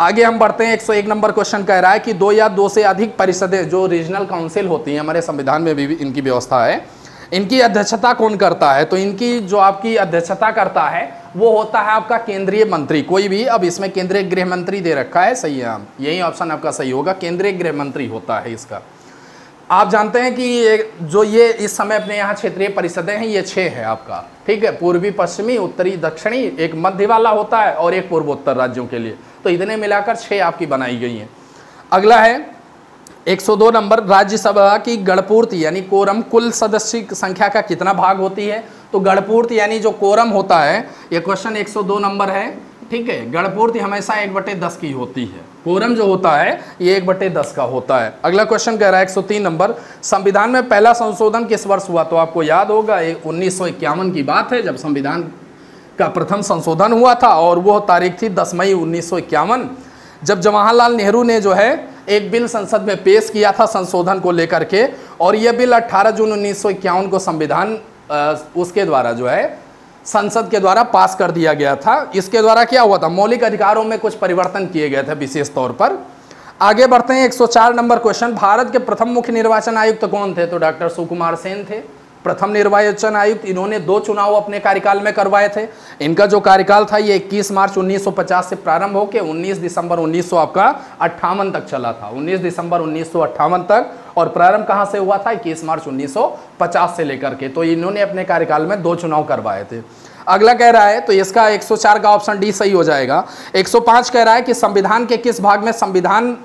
आगे हम बढ़ते हैं। एक सौ एक नंबर क्वेश्चन कह रहा है कि दो या दो से अधिक परिषदें जो रीजनल काउंसिल होती हैं, हमारे संविधान में भी इनकी व्यवस्था है, इनकी अध्यक्षता कौन करता है? तो इनकी जो आपकी अध्यक्षता करता है वो होता है आपका केंद्रीय मंत्री कोई भी। अब इसमें केंद्रीय गृह मंत्री दे रखा है, सही है, यही ऑप्शन आपका सही होगा, केंद्रीय गृह मंत्री होता है इसका। आप जानते हैं कि ये जो ये इस समय अपने यहाँ क्षेत्रीय परिषदें हैं ये छः है आपका, ठीक है, पूर्वी पश्चिमी उत्तरी दक्षिणी, एक मध्य वाला होता है और एक पूर्वोत्तर राज्यों के लिए, तो इतने मिलाकर छः आपकी बनाई गई हैं। अगला है एक सौ दो नंबर, राज्यसभा की गणपूर्ति यानी कोरम कुल सदस्य संख्या का कितना भाग होती है? तो गणपूर्ति यानी जो कोरम होता है, ये क्वेश्चन एक सौ दो नंबर है, ठीक है, गणपूर्ति हमेशा एक बटे दस की होती है, कोरम जो होता है ये एक बटे दस का होता है। अगला क्वेश्चन कह रहा है एक सौ तीन नंबर, संविधान में पहला संशोधन किस वर्ष हुआ? तो आपको याद होगा उन्नीस सौ इक्यावन की बात है जब संविधान का प्रथम संशोधन हुआ था, और वो तारीख थी दस मई उन्नीस सौ इक्यावन जब जवाहरलाल नेहरू ने जो है एक बिल संसद में पेश किया था संशोधन को लेकर के, और यह बिल अठारह जून उन्नीस सौ इक्यावन को संविधान उसके द्वारा जो है संसद के द्वारा पास कर दिया गया था। इसके द्वारा क्या हुआ था? मौलिक अधिकारों में कुछ परिवर्तन किए गए थे विशेष तौर पर। आगे बढ़ते हैं एक सौ चार नंबर क्वेश्चन, भारत के प्रथम मुख्य निर्वाचन आयुक्त तो कौन थे? तो डॉक्टर सुकुमार सेन थे प्रथम निर्वाचन आयुक्त। इन्होंने दो चुनाव अपने कार्यकाल में करवाए थे। इनका जो कार्यकाल था ये इक्कीस मार्च उन्नीस सौ पचास से प्रारंभ होकर उन्नीस दिसंबर उन्नीस सौ आपका अट्ठावन तक चला था, उन्नीस दिसंबर उन्नीस सौ अट्ठावन तक। और प्रारंभ कहाँ से हुआ था? इक्कीस मार्च उन्नीस सौ पचास से लेकर के। तो इन्होंने अपने कार्यकाल में दो चुनाव करवाए थे। अगला कह रहा है, तो इसका एक सौ चार का ऑप्शन डी सही हो जाएगा। एक सौ पाँच कह रहा है कि संविधान के किस भाग में संविधान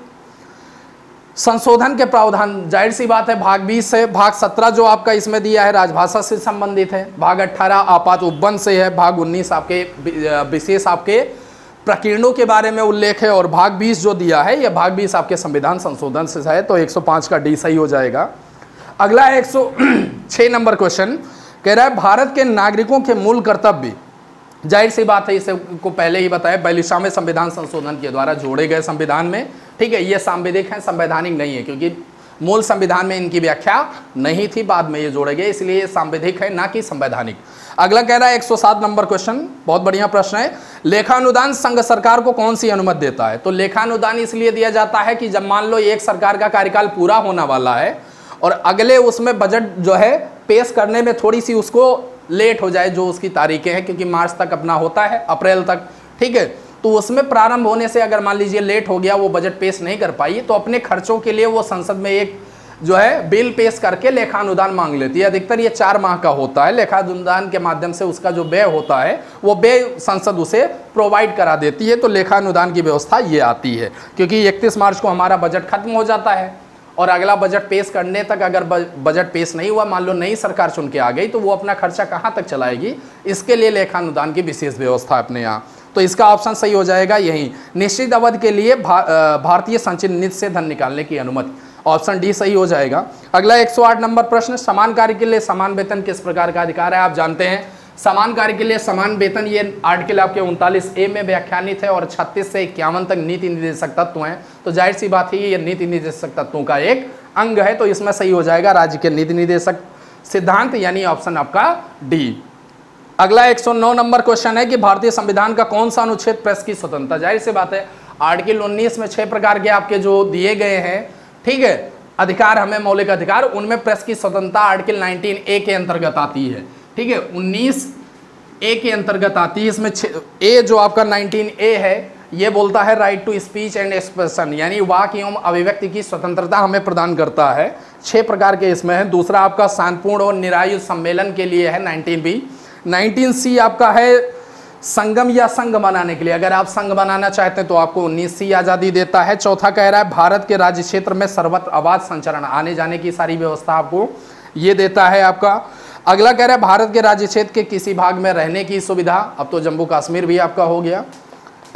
संशोधन के प्रावधान, जाहिर सी बात है भाग बीस से, भाग सत्रह जो आपका इसमें दिया है राजभाषा से संबंधित है, भाग अठारह आपात उपबंध से है, भाग उन्नीस आपके विशेष आपके प्रकीर्णों के बारे में उल्लेख है, और भाग बीस जो दिया है यह भाग बीस आपके संविधान संशोधन से है। तो एक सौ पाँच का डी सही हो जाएगा। अगला है एक सौ छह नंबर क्वेश्चन, कह रहा है भारत के नागरिकों के मूल कर्तव्य, जाहिर सी बात है इसे को पहले ही बताया बयालीसवें संविधान संशोधन के द्वारा जोड़े गए संविधान में, ठीक है, ये सांविधिक है, संवैधानिक नहीं है, क्योंकि मूल संविधान में इनकी व्याख्या नहीं थी, बाद में ये जोड़े गए, इसलिए ये सांविधिक है ना कि संवैधानिक। अगला कह रहा है एक सौ सात नंबर क्वेश्चन, बहुत बढ़िया प्रश्न है, लेखानुदान संघ सरकार को कौन सी अनुमति देता है? तो लेखानुदान इसलिए दिया जाता है कि जब मान लो एक सरकार का कार्यकाल पूरा होने वाला है और अगले उसमें बजट जो है पेश करने में थोड़ी सी उसको लेट हो जाए, जो उसकी तारीखें हैं, क्योंकि मार्च तक अपना होता है, अप्रैल तक, ठीक है, तो उसमें प्रारंभ होने से अगर मान लीजिए लेट हो गया, वो बजट पेश नहीं कर पाई, तो अपने खर्चों के लिए वो संसद में एक जो है बिल पेश करके लेखानुदान मांग लेती है। अधिकतर ये चार माह का होता है। लेखानुदान के माध्यम से उसका जो व्यय होता है वो व्यय संसद उसे प्रोवाइड करा देती है। तो लेखानुदान की व्यवस्था ये आती है, क्योंकि इकतीस मार्च को हमारा बजट खत्म हो जाता है और अगला बजट पेश करने तक अगर बजट पेश नहीं हुआ, मान लो नई सरकार चुन के आ गई, तो वो अपना खर्चा कहाँ तक चलाएगी, इसके लिए लेखानुदान की विशेष व्यवस्था अपने यहाँ। तो इसका ऑप्शन सही हो जाएगा यहीं, निश्चित अवधि के लिए भा, भारतीय संचित निधि से धन निकालने की अनुमति, ऑप्शन डी सही हो जाएगा। अगला एक सौ आठ नंबर प्रश्न, समान कार्य के लिए समान वेतन किस प्रकार का अधिकार है? आप जानते हैं समान कार्य के लिए समान वेतन ये आर्टिकल आपके उनतालीस ए में व्याख्यानित है और छत्तीस से इक्यावन तक नीति निर्देशक तत्व हैं। तो जाहिर सी बात है ये नीति निर्देशक तत्वों का एक अंग है, तो इसमें सही हो जाएगा राज्य के नीति निर्देशक सिद्धांत, यानी ऑप्शन आपका डी। अगला एक सौ नौ नंबर क्वेश्चन है कि भारतीय संविधान का कौन सा अनुच्छेद प्रेस की स्वतंत्रता, जाहिर सी बात है आर्टिकल उन्नीस में छह प्रकार के आपके जो दिए गए हैं, ठीक है, अधिकार हमें मौलिक अधिकार, उनमें प्रेस की स्वतंत्रता आर्टिकल उन्नीस ए के अंतर्गत आती है, ठीक है, उन्नीस ए के अंतर्गत आती है। इसमें ए जो आपका उन्नीस ए है ये बोलता है right to speech and expression, यानी वाक एवं अभिव्यक्ति की स्वतंत्रता हमें प्रदान करता है। छह प्रकार के इसमें है। दूसरा आपका शांतिपूर्ण और निरायुध सम्मेलन के लिए है नाइनटीन बी। नाइनटीन सी आपका है संगम या संघ बनाने के लिए, अगर आप संघ बनाना चाहते हैं तो आपको उन्नीस सी आज़ादी देता है। चौथा कह रहा है भारत के राज्य क्षेत्र में सर्वत्र आवाज संचरण, आने जाने की सारी व्यवस्था आपको ये देता है आपका। अगला कह रहा है भारत के राज्य क्षेत्र के किसी भाग में रहने की सुविधा, अब तो जम्मू कश्मीर भी आपका हो गया।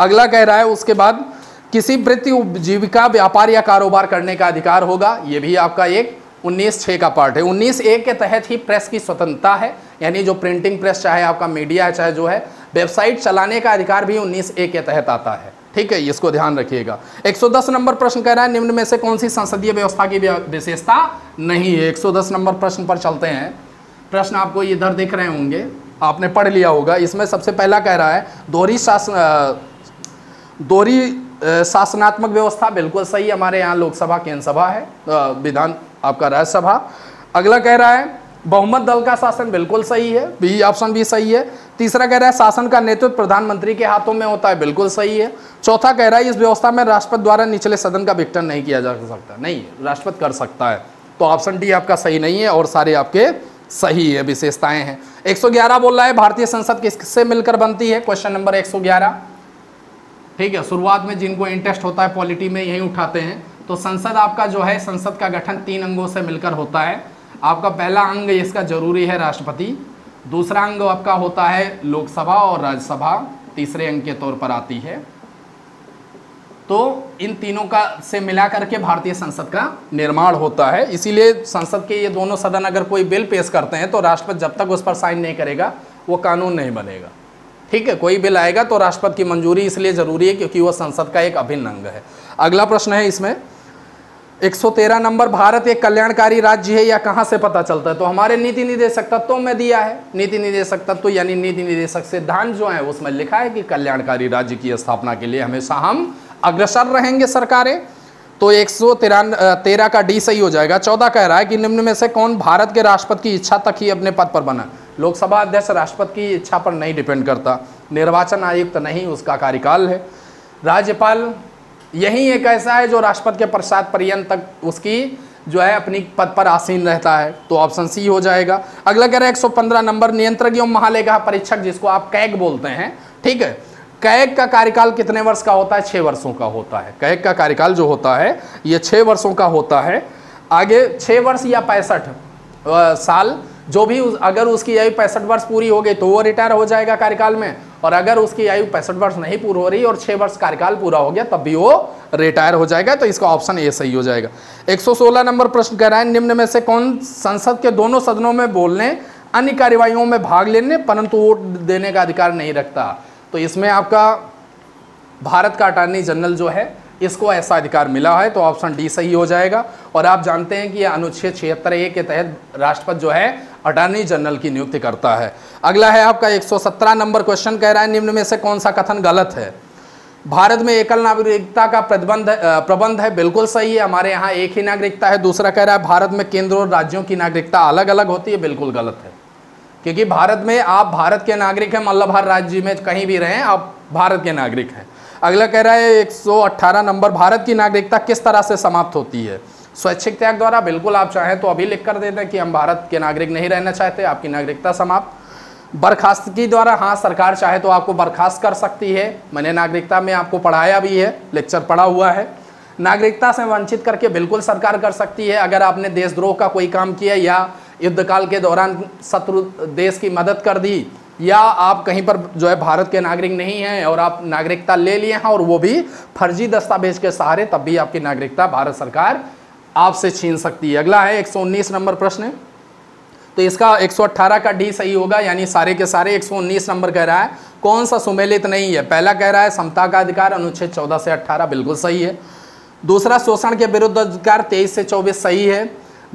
अगला कह रहा है उसके बाद किसी वृत्ति उपजीविका व्यापार या कारोबार करने का अधिकार होगा, ये भी आपका एक उन्नीस छः का पार्ट है। उन्नीस एक के तहत ही प्रेस की स्वतंत्रता है, यानी जो प्रिंटिंग प्रेस चाहे आपका मीडिया है चाहे जो है वेबसाइट चलाने का अधिकार भी उन्नीस ए के तहत आता है, ठीक है, इसको ध्यान रखिएगा। एक सौ दस नंबर प्रश्न कह रहा है निम्न में से कौन सी संसदीय व्यवस्था की विशेषता नहीं है। एक सौ दस नंबर प्रश्न पर चलते हैं। प्रश्न आपको इधर दिख रहे होंगे, आपने पढ़ लिया होगा। इसमें सबसे पहला कह रहा है दोहरी शासन दोहरी शासनात्मक व्यवस्था, बिल्कुल सही, हमारे यहाँ लोकसभा केंद्र सभा है, विधान आपका राज्यसभा। अगला कह रहा है बहुमत दल का शासन, बिल्कुल सही है, बी ऑप्शन भी सही है। तीसरा कह रहा है शासन का नेतृत्व प्रधानमंत्री के हाथों में होता है, बिल्कुल सही है। चौथा कह रहा है इस व्यवस्था में राष्ट्रपति द्वारा निचले सदन का विघटन नहीं किया जा सकता, नहीं, राष्ट्रपति कर सकता है, तो ऑप्शन डी आपका सही नहीं है और सारे आपके सही है, विशेषताएं हैं। एक सौ ग्यारह बोल रहा है भारतीय संसद किससे मिलकर बनती है, क्वेश्चन नंबर एक सौ ग्यारह, ठीक है, शुरुआत में जिनको इंटरेस्ट होता है पॉलिटी में यही उठाते हैं। तो संसद आपका जो है, संसद का गठन तीन अंगों से मिलकर होता है। आपका पहला अंग इसका जरूरी है राष्ट्रपति, दूसरा अंग आपका होता है लोकसभा और राज्यसभा तीसरे अंग के तौर पर आती है। तो इन तीनों का से मिला करके भारतीय संसद का निर्माण होता है। इसीलिए संसद के ये दोनों सदन अगर कोई बिल पेश करते हैं तो राष्ट्रपति जब तक उस पर साइन नहीं करेगा वो कानून नहीं बनेगा, ठीक है। कोई बिल आएगा तो राष्ट्रपति की मंजूरी इसलिए जरूरी है क्योंकि वह संसद का एक अभिन्न अंग है। अगला प्रश्न है इसमें एक सौ तेरह नंबर, भारत एक कल्याणकारी राज्य है या कहाँ से पता चलता है? तो हमारे नीति निर्देशक तत्वों में दिया है, नीति निर्देशक तत्व यानी नीति निर्देशक सिद्धांत जो है उसमें लिखा है कि कल्याणकारी राज्य की स्थापना के लिए हमेशा हम अग्रसर रहेंगे सरकारें। तो एक सौ तेरह का डी सही हो जाएगा। चौदह कह रहा है कि निम्न में से कौन भारत के राष्ट्रपति की इच्छा तक ही अपने पद पर बना? लोकसभा अध्यक्ष राष्ट्रपति की इच्छा पर नहीं डिपेंड करता, निर्वाचन आयुक्त नहीं उसका कार्यकाल है, राज्यपाल यही एक ऐसा है जो राष्ट्रपति के पश्चात पर्यंत तक उसकी जो है अपनी पद पर आसीन रहता है, तो ऑप्शन सी हो जाएगा। अगला कह रहा है एक सौ पंद्रह नंबर, नियंत्रक एवं महालेखा परीक्षक जिसको आप कैग बोलते हैं, ठीक है, कैग का कार्यकाल कितने वर्ष का होता है? छः वर्षों का होता है। कैग का कार्यकाल जो होता है ये छः वर्षों का होता है। आगे छः वर्ष या पैंसठ साल, जो भी उस, अगर उसकी आयु पैंसठ वर्ष पूरी हो गई तो वो रिटायर हो जाएगा कार्यकाल में, और अगर उसकी आयु पैंसठ वर्ष नहीं पूरी हो रही और छः वर्ष कार्यकाल पूरा हो गया तब भी वो रिटायर हो जाएगा। तो इसका ऑप्शन ए सही हो जाएगा। एक सौ सोलह नंबर प्रश्न कह रहा है निम्न में से कौन संसद के दोनों सदनों में बोलने, अन्य कार्यवाहियों में भाग लेने परंतु वोट देने का अधिकार नहीं रखता? तो इसमें आपका भारत का अटॉर्नी जनरल जो है इसको ऐसा अधिकार मिला है, तो ऑप्शन डी सही हो जाएगा। और आप जानते हैं कि अनुच्छेद छिहत्तर ए के तहत राष्ट्रपति जो है अटॉर्नी जनरल की नियुक्ति करता है। अगला है आपका एक सौ सत्रह नंबर क्वेश्चन, कह रहा है निम्न में से कौन सा कथन गलत है? भारत में एकल नागरिकता का प्रतिबंध प्रबंध है, बिल्कुल सही है, हमारे यहाँ एक ही नागरिकता है। दूसरा कह रहा है भारत में केंद्र और राज्यों की नागरिकता अलग अलग होती है, बिल्कुल गलत है, क्योंकि भारत में आप भारत के नागरिक हैं, मतलब हर राज्य में कहीं भी रहें आप भारत के नागरिक हैं। अगला कह रहा है एक सौ अट्ठारह नंबर, भारत की नागरिकता किस तरह से समाप्त होती है? स्वैच्छिक त्याग द्वारा बिल्कुल आप चाहें तो अभी लिख कर देते हैं कि हम भारत के नागरिक नहीं रहना चाहते, आपकी नागरिकता समाप्त। बर्खास्तगी द्वारा, हाँ सरकार चाहे तो आपको बर्खास्त कर सकती है, मैंने नागरिकता में आपको पढ़ाया भी है, लेक्चर पढ़ा हुआ है। नागरिकता से वंचित करके बिल्कुल सरकार कर सकती है, अगर आपने देशद्रोह का कोई काम किया या युद्धकाल के दौरान शत्रु देश की मदद कर दी या आप कहीं पर जो है भारत के नागरिक नहीं हैं और आप नागरिकता ले लिए हैं और वो भी फर्जी दस्तावेज के सहारे, तब भी आपकी नागरिकता भारत सरकार आपसे छीन सकती है। अगला है एक सौ उन्नीस नंबर प्रश्न, तो इसका एक सौ अठारह का डी सही होगा, यानी सारे के सारे एक सौ उन्नीस नंबर कह रहा है कौन सा सुमेलित नहीं है। पहला कह रहा है समता का अधिकार अनुच्छेद चौदह से अठारह बिल्कुल सही है। दूसरा शोषण के विरुद्ध अधिकार तेईस से चौबीस सही है।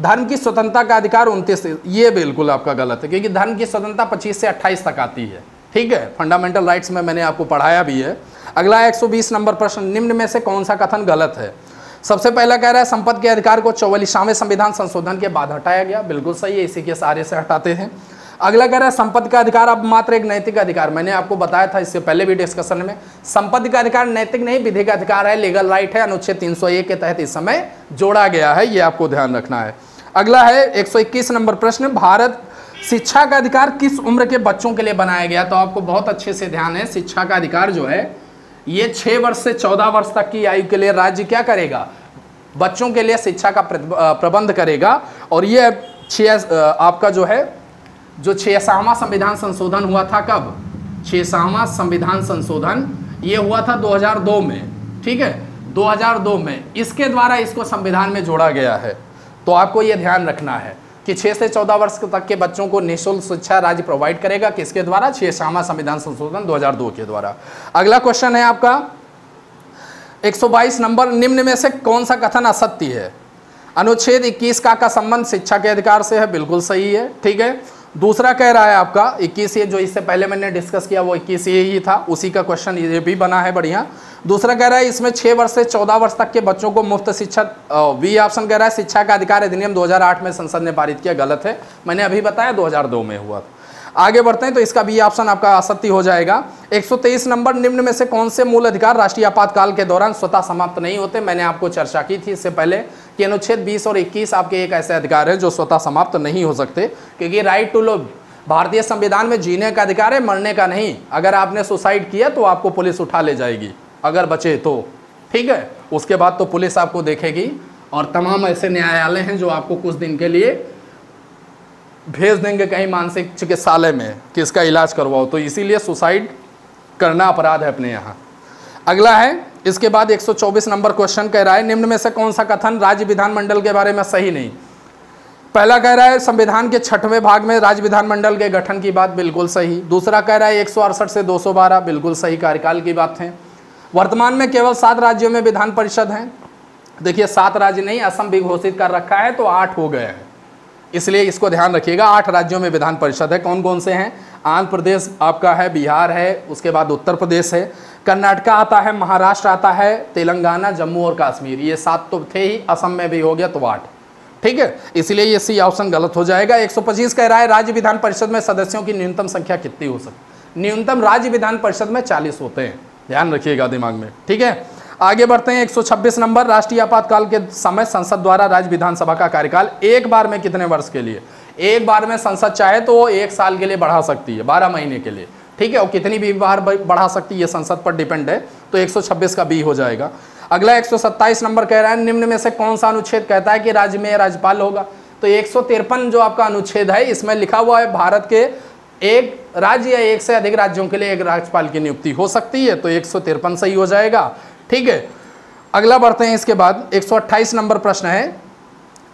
धर्म की स्वतंत्रता का अधिकार उनतीस, ये बिल्कुल आपका गलत है क्योंकि धर्म की स्वतंत्रता पच्चीस से अट्ठाईस तक आती है। ठीक है, फंडामेंटल राइट्स में मैंने आपको पढ़ाया भी है। अगला है एक सौ बीस नंबर प्रश्न, निम्न में से कौन सा कथन गलत है। सबसे पहला कह रहा है संपत्ति के अधिकार को चौवालीसवें संविधान संशोधन के बाद हटाया गया, बिल्कुल सही है, इसी के सहारे से हटाते हैं। अगला कह रहा है संपत्ति का अधिकार अब मात्र एक नैतिक अधिकार, मैंने आपको बताया था इससे पहले भी डिस्कशन में, संपत्ति का अधिकार नैतिक नहीं विधिक अधिकार है, लीगल राइट है, अनुच्छेद तीन सौ एक के तहत इस समय जोड़ा गया है, ये आपको ध्यान रखना है। अगला है एक सौ इक्कीस नंबर प्रश्न, भारत शिक्षा का अधिकार किस उम्र के बच्चों के लिए बनाया गया। तो आपको बहुत अच्छे से ध्यान है, शिक्षा का अधिकार जो है ये छः वर्ष से चौदह वर्ष तक की आयु के लिए राज्य क्या करेगा, बच्चों के लिए शिक्षा का प्रबंध करेगा। और ये छः आपका जो है जो छियासठवां संविधान संशोधन हुआ था, कब, छियासठवां संविधान संशोधन ये हुआ था दो हज़ार दो में। ठीक है, दो हज़ार दो में इसके द्वारा इसको संविधान में जोड़ा गया है। तो आपको ये ध्यान रखना है कि छः से चौदह वर्ष तक के बच्चों को निःशुल्क शिक्षा राज्य प्रोवाइड करेगा, किसके द्वारा, छियासठवां संविधान संशोधन दो हज़ार दो के द्वारा। अगला क्वेश्चन है आपका एक सौ बाईस नंबर, निम्न में से कौन सा कथन असत्य है। अनुच्छेद इक्कीस का का संबंध शिक्षा के अधिकार से है, बिल्कुल सही है। ठीक है, दूसरा कह रहा है आपका इक्कीस ए, जो इससे पहले मैंने डिस्कस किया वो इक्कीस ए ही था, उसी का क्वेश्चन ये भी बना है, बढ़िया। दूसरा कह रहा है इसमें छः वर्ष से चौदह वर्ष तक के बच्चों को मुफ्त शिक्षा, वी ऑप्शन कह रहा है शिक्षा का अधिकार अधिनियम दो हज़ार आठ में संसद ने पारित किया, गलत है, मैंने अभी बताया दो हज़ार दो में हुआ। आगे बढ़ते हैं तो इसका भी ऑप्शन आपका असत्य हो जाएगा। एक सौ तेईस नंबर, निम्न में से कौन से मूल अधिकार राष्ट्रीय आपातकाल के दौरान स्वतः समाप्त नहीं होते। मैंने आपको चर्चा की थी इससे पहले कि अनुच्छेद बीस और इक्कीस आपके एक ऐसे अधिकार हैं जो स्वतः समाप्त नहीं हो सकते, क्योंकि राइट टू लिव भारतीय संविधान में जीने का अधिकार है, मरने का नहीं। अगर आपने सुसाइड किया तो आपको पुलिस उठा ले जाएगी, अगर बचे तो। ठीक है, उसके बाद तो पुलिस आपको देखेगी और तमाम ऐसे न्यायालय हैं जो आपको कुछ दिन के लिए भेज देंगे कहीं मानसिक चिकित्सालय में कि इसका इलाज करवाओ। तो इसीलिए सुसाइड करना अपराध है अपने यहाँ। अगला है इसके बाद एक सौ चौबीस नंबर क्वेश्चन, कह रहा है निम्न में से कौन सा कथन राज्य विधानमंडल के बारे में सही नहीं। पहला कह रहा है संविधान के छठवें भाग में राज्य विधानमंडल के गठन की बात, बिल्कुल सही। दूसरा कह रहा है एक सौ अड़सठ से दो सौ बारह बिल्कुल सही कार्यकाल की बात है। वर्तमान में केवल सात राज्यों में विधान परिषद हैं। देखिए सात राज्य नहीं, असम भी घोषित कर रखा है तो आठ हो गए हैं, इसलिए इसको ध्यान रखिएगा। आठ राज्यों में विधान परिषद है, कौन कौन से हैं, आंध्र प्रदेश आपका है, बिहार है, उसके बाद उत्तर प्रदेश है, कर्नाटका आता है, महाराष्ट्र आता है, तेलंगाना, जम्मू और कश्मीर, ये सात तो थे ही, असम में भी हो गया तो आठ। ठीक है, इसलिए ये सी ऑप्शन गलत हो जाएगा। एक सौ पच्चीस कह रहा है राज्य विधान परिषद में सदस्यों की न्यूनतम संख्या कितनी हो सकती। न्यूनतम राज्य विधान परिषद में चालीस होते हैं, ध्यान रखिएगा दिमाग में। ठीक है, आगे बढ़ते हैं एक सौ छब्बीस नंबर, राष्ट्रीय आपातकाल के समय संसद द्वारा राज्य विधानसभा का कार्यकाल एक बार में कितने वर्ष के लिए। एक बार में संसद चाहे तो वो एक साल के लिए बढ़ा सकती है, बारह महीने के लिए। ठीक है, और कितनी भी बार बढ़ा सकती है, संसद पर डिपेंड है। तो एक सौ छब्बीस का बी हो जाएगा। अगला एक सौ सत्ताईस नंबर कह रहा है निम्न में से कौन सा अनुच्छेद कहता है कि राज्य में राज्यपाल होगा। तो एक सौ तिरपन जो आपका अनुच्छेद है इसमें लिखा हुआ है भारत के एक राज्य या एक से अधिक राज्यों के लिए एक राज्यपाल की नियुक्ति हो सकती है। तो एक सौ तिरपन सही हो जाएगा। ठीक है, अगला बढ़ते हैं इसके बाद एक सौ अट्ठाईस नंबर प्रश्न है।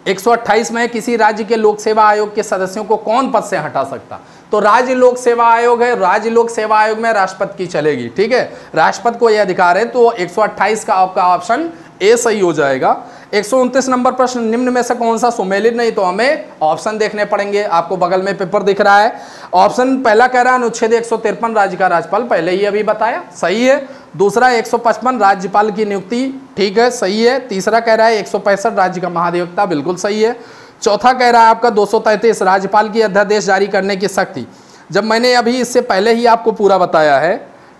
एक सौ अट्ठाईस में किसी राज्य के लोक सेवा आयोग के सदस्यों को कौन पद से हटा सकता। तो राज्य लोक सेवा आयोग है, राज्य लोक सेवा आयोग में राष्ट्रपति की चलेगी। ठीक है, राष्ट्रपति को यह अधिकार है। तो एक सौ अट्ठाईस का आपका ऑप्शन ए सही हो जाएगा। एक सौ उनतीस नंबर प्रश्न, निम्न में से कौन सा सुमेलित नहीं। तो हमें ऑप्शन देखने पड़ेंगे, आपको बगल में पेपर दिख रहा है। ऑप्शन पहला कह रहा है अनुच्छेद एक सौ तिरपन राज्य का राज्यपाल, पहले ही अभी बताया, सही है। दूसरा एक सौ पचपन राज्यपाल की नियुक्ति, ठीक है, सही है। तीसरा कह रहा है एक सौ पैंसठ राज्य का महाधिवक्ता, बिल्कुल सही है। चौथा कह रहा है आपका दो सौ तैंतीस राज्यपाल की अध्यादेश जारी करने की शक्ति। जब मैंने अभी इससे पहले ही आपको पूरा बताया है,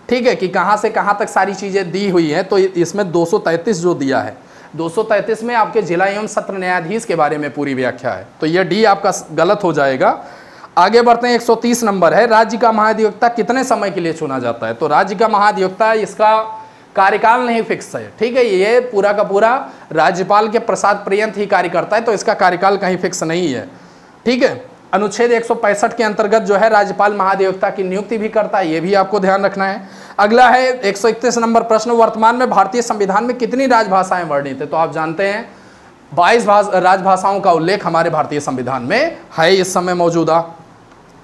ठीक है, कि कहाँ से कहाँ तक सारी चीज़ें दी हुई हैं। तो इसमें दो सौ तैंतीस जो दिया है दो सौ तैंतीस में आपके जिला एवं सत्र न्यायाधीश के बारे में पूरी व्याख्या है, तो यह डी आपका गलत हो जाएगा। आगे बढ़ते हैं, एक सौ तीस नंबर है, राज्य का महाधिवक्ता कितने समय के लिए चुना जाता है। तो राज्य का महाधिवक्ता इसका कार्यकाल नहीं फिक्स है, ठीक है, ये पूरा का पूरा राज्यपाल के प्रसाद पर्यंत ही कार्य करता है, तो इसका कार्यकाल कहीं फिक्स नहीं है, ठीक है। अनुच्छेद एक सौ पैंसठ के अंतर्गत जो है राज्यपाल महाधिवक्ता की नियुक्ति भी करता है, ये भी आपको ध्यान रखना है। अगला है एक सौ इकतीस नंबर प्रश्न, वर्तमान में भारतीय संविधान में कितनी राजभाषाएं वर्णित है। तो आप जानते हैं बाईस राजभाषाओं का उल्लेख हमारे भारतीय संविधान में है इस समय मौजूदा।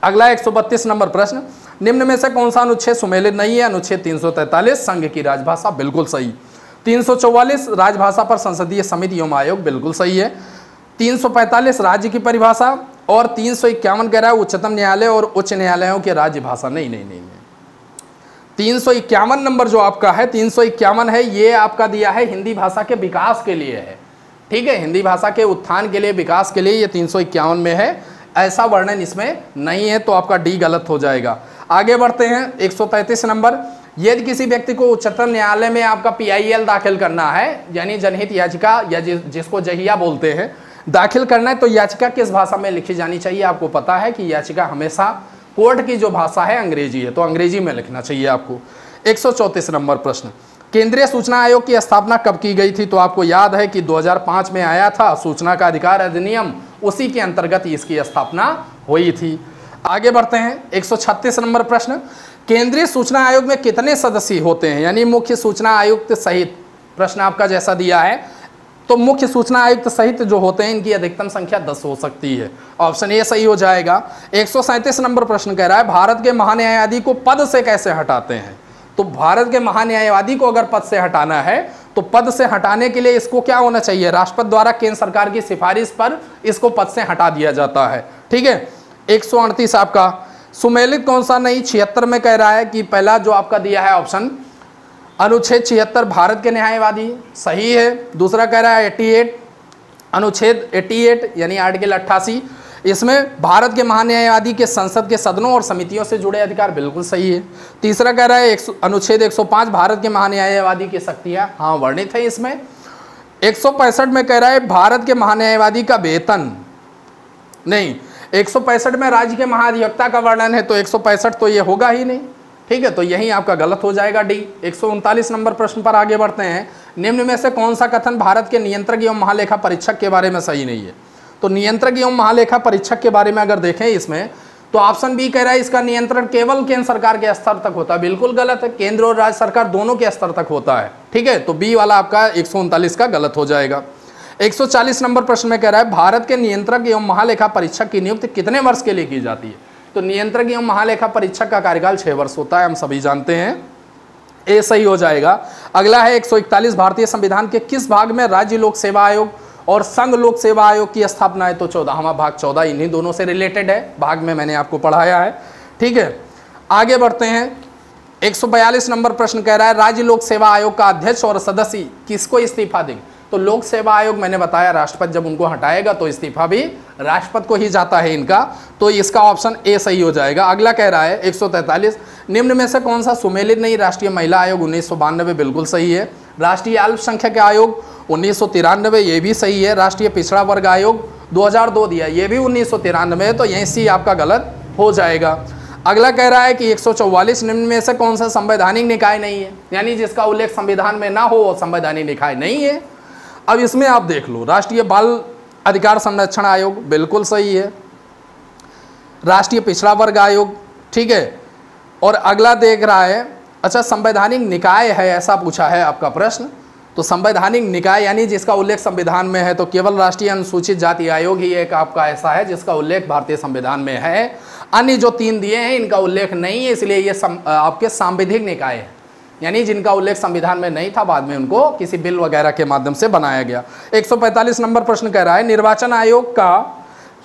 अगला एक सौ बत्तीस नंबर प्रश्न, निम्न में से कौन सा अनुच्छेद सुमेलित नहीं है। अनुच्छेद तीन सौ तैंतालीस संघ की राजभाषा बिल्कुल सही, तीन सौ चौवालीस राजभाषा पर संसदीय समिति एवं आयोग बिल्कुल सही है, तीन सौ पैंतालीस राज्य की परिभाषा और तीन सौ इक्यावन कह रहा है उच्चतम न्यायालय और उच्च न्यायालयों की राज्य भाषा नहीं नहीं नहीं तीन सौ इक्यावन नंबर जो आपका है तीन सौ इक्यावन है, ये आपका दिया है हिंदी भाषा के विकास के लिए है, ठीक है, हिंदी भाषा के उत्थान के लिए, विकास के लिए, ये तीन सौ इक्यावन में है, ऐसा वर्णन इसमें नहीं है, तो आपका डी गलत हो जाएगा। आगे बढ़ते हैं एक सौ तैंतीस नंबर, यदि किसी व्यक्ति को उच्चतम न्यायालय में आपका पीआईएल दाखिल करना है, यानी जनहित याचिका या जिसको जहिया बोलते हैं, दाखिल करना है, तो याचिका किस भाषा में लिखी जानी चाहिए। आपको पता है कि याचिका हमेशा कोर्ट की जो भाषा है अंग्रेजी है, तो अंग्रेजी में लिखना चाहिए आपको। एक सौ चौंतीस नंबर प्रश्न, केंद्रीय सूचना आयोग की स्थापना कब की गई थी। तो आपको याद है कि दो हज़ार पाँच में आया था सूचना का अधिकार अधिनियम, उसी के अंतर्गत इसकी स्थापना हुई थी। आगे बढ़ते हैं एक सौ छत्तीस नंबर प्रश्न, केंद्रीय सूचना आयोग में कितने सदस्य होते हैं, यानी मुख्य सूचना आयुक्त सहित, प्रश्न आपका जैसा दिया है, तो मुख्य सूचना आयुक्त सहित जो होते हैं इनकी अधिकतम संख्या दस हो सकती है, ऑप्शन ए सही हो जाएगा। एक सौ सैंतीस नंबर प्रश्न कह रहा है भारत के महान्यायवादी को पद से कैसे हटाते हैं। तो भारत के महान्यायवादी को अगर पद से हटाना है तो पद से हटाने के लिए इसको क्या होना चाहिए, राष्ट्रपति द्वारा केंद्र सरकार की सिफारिश पर इसको पद से हटा दिया जाता है, ठीक है। एक सौ अड़तीस आपका सुमेलित कौन सा नहीं, छिहत्तर में कह रहा है कि पहला जो आपका दिया है ऑप्शन अनुच्छेद छिहत्तर भारत के न्यायवादी सही है, दूसरा कह रहा है अट्ठासी अनुच्छेद अट्ठासी यानी आर्टिकल अट्ठासी, इसमें भारत के महान्यायवादी के संसद के सदनों और समितियों से जुड़े अधिकार बिल्कुल सही है। तीसरा कह रहा है एक अनुच्छेद एक सौ पाँच भारत के महान्यायवादी की शक्तियाँ हाँ वर्णित है इसमें। एक सौ पैंसठ में कह रहा है भारत के महान्यायवादी का वेतन नहीं, एक सौ पैंसठ में राज्य के महाधिवक्ता का वर्णन है, तो एक सौ पैंसठ तो ये होगा ही नहीं, ठीक है, तो यही आपका गलत हो जाएगा डी। एक सौ उनतालीस नंबर प्रश्न पर आगे बढ़ते हैं, निम्न में से कौन सा कथन भारत के नियंत्रक एवं महालेखा परीक्षक के बारे में सही नहीं है। तो नियंत्रक एवं महालेखा परीक्षक के बारे में अगर देखें इसमें, तो ऑप्शन बी कह रहा है इसका नियंत्रण केवल केंद्र सरकार के स्तर तक होता है, बिल्कुल गलत है, केंद्र और राज्य सरकार दोनों के स्तर तक होता है, ठीक है, तो बी वाला आपका एक सौ उनतालीस का गलत हो जाएगा। एक सौ चालीस नंबर प्रश्न में कह रहा है भारत के नियंत्रक एवं महालेखा परीक्षक की नियुक्ति कितने वर्ष के लिए की जाती है। तो नियंत्रक एवं महालेखा परीक्षक का कार्यकाल छः वर्ष होता है, हम सभी जानते हैं, ए सही हो जाएगा। अगला है एक सौ इकतालीस भारतीय संविधान के किस भाग में राज्य लोक सेवा आयोग और संघ लोक सेवा आयोग की स्थापना है। तो चौदहवां भाग चौदह इन्हीं दोनों से रिलेटेड है, भाग में मैंने आपको पढ़ाया है, ठीक है। आगे बढ़ते हैं, एक सौ बयालीस नंबर प्रश्न कह रहा है राज्य लोक सेवा आयोग का अध्यक्ष और सदस्य किसको इस्तीफा देंगे। तो लोक सेवा आयोग मैंने बताया राष्ट्रपति जब उनको हटाएगा तो इस्तीफा भी राष्ट्रपति को ही जाता है इनका, तो इसका ऑप्शन ए सही हो जाएगा। अगला कह रहा है एक सौ तैंतालीस निम्न में से कौन सा सुमेलित नहीं, राष्ट्रीय महिला आयोग उन्नीस सौ बानवे बिल्कुल सही है, राष्ट्रीय अल्पसंख्यक आयोग उन्नीस सौ तिरानवे ये भी सही है, राष्ट्रीय पिछड़ा वर्ग आयोग दो हज़ार दो दिया ये भी उन्नीस सौ तिरानवे है, तो यहीं सी आपका गलत हो जाएगा। अगला कह रहा है कि एक सौ चौवालीस निम्न में से कौन सा संवैधानिक निकाय नहीं है, यानी जिसका उल्लेख संविधान में ना हो वो संवैधानिक निकाय नहीं है। अब इसमें आप देख लो, राष्ट्रीय बाल अधिकार संरक्षण आयोग बिल्कुल सही है, राष्ट्रीय पिछड़ा वर्ग आयोग, ठीक है, और अगला देख रहा है, अच्छा संवैधानिक निकाय है ऐसा पूछा है आपका प्रश्न, तो संवैधानिक निकाय यानी जिसका उल्लेख संविधान में है, तो केवल राष्ट्रीय अनुसूचित जाति आयोग ही एक आपका ऐसा है जिसका उल्लेख भारतीय संविधान में है, अन्य जो तीन दिए हैं इनका उल्लेख नहीं है, इसलिए ये सम, आपके सांविधिक निकाय है, यानी जिनका उल्लेख संविधान में नहीं था, बाद में उनको किसी बिल वगैरह के माध्यम से बनाया गया। एक सौ पैंतालीस नंबर प्रश्न कह रहा है निर्वाचन आयोग का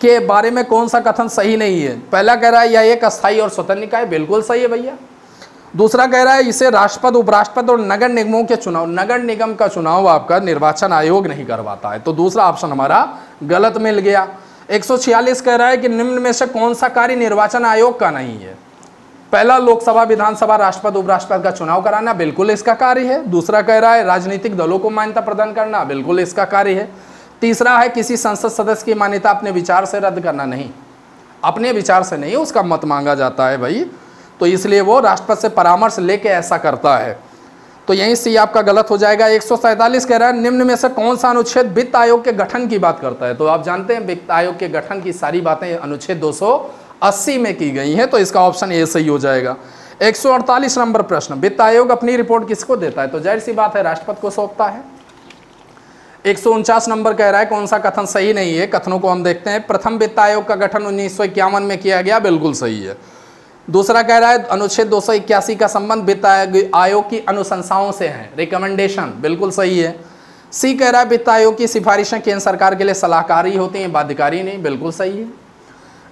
के बारे में कौन सा कथन सही नहीं है। पहला कह रहा है यह एक अस्थायी और स्वतंत्र निकाय बिल्कुल सही है भैया, दूसरा कह रहा है इसे राष्ट्रपति उपराष्ट्रपति और नगर निगमों के चुनाव, नगर निगम का चुनाव आपका निर्वाचन आयोग नहीं करवाता है, तो दूसरा ऑप्शन हमारा गलत मिल गया। एक सौ छियालीस कह रहा है कि निम्न में से कौन सा कार्य निर्वाचन आयोग का नहीं है। पहला, लोकसभा, विधानसभा, राष्ट्रपति, उपराष्ट्रपति का चुनाव कराना, बिल्कुल इसका कार्य है। दूसरा कह रहा है राजनीतिक दलों को मान्यता प्रदान करना, बिल्कुल इसका कार्य है। तीसरा है किसी संसद सदस्य की मान्यता अपने विचार से रद्द करना, नहीं, अपने विचार से नहीं, उसका मत मांगा जाता है भाई, तो इसलिए वो राष्ट्रपति से परामर्श लेके ऐसा करता है। तो यहीं से आपका गलत हो जाएगा। एक सौ सैंतालीस कह रहा है निम्न में से कौन सा अनुच्छेद वित्त आयोग के गठन की बात करता है। तो आप जानते हैं वित्त आयोग के गठन की सारी बातें अनुच्छेद दो सौ अस्सी में की गई हैं, तो इसका ऑप्शन ए सही हो जाएगा। एक सौ अड़तालीस नंबर प्रश्न, वित्त आयोग अपनी रिपोर्ट किसको देता है। तो जाहिर सी बात है राष्ट्रपति को सौंपता है। एक सौ उनचास नंबर कह रहा है कौन सा कथन सही नहीं है। कथनों को हम देखते हैं। प्रथम वित्त आयोग का गठन उन्नीस सौ इक्यावन में किया गया, बिल्कुल सही है। दूसरा कह रहा है अनुच्छेद दो सौ इक्यासी का संबंध वित्त आयोग की अनुशंसाओं से है, रिकमेंडेशन, बिल्कुल सही है। सी कह रहा है वित्त आयोग की सिफारिशें केंद्र सरकार के लिए सलाहकारी होती हैं, बाध्यकारी नहीं, बिल्कुल सही है।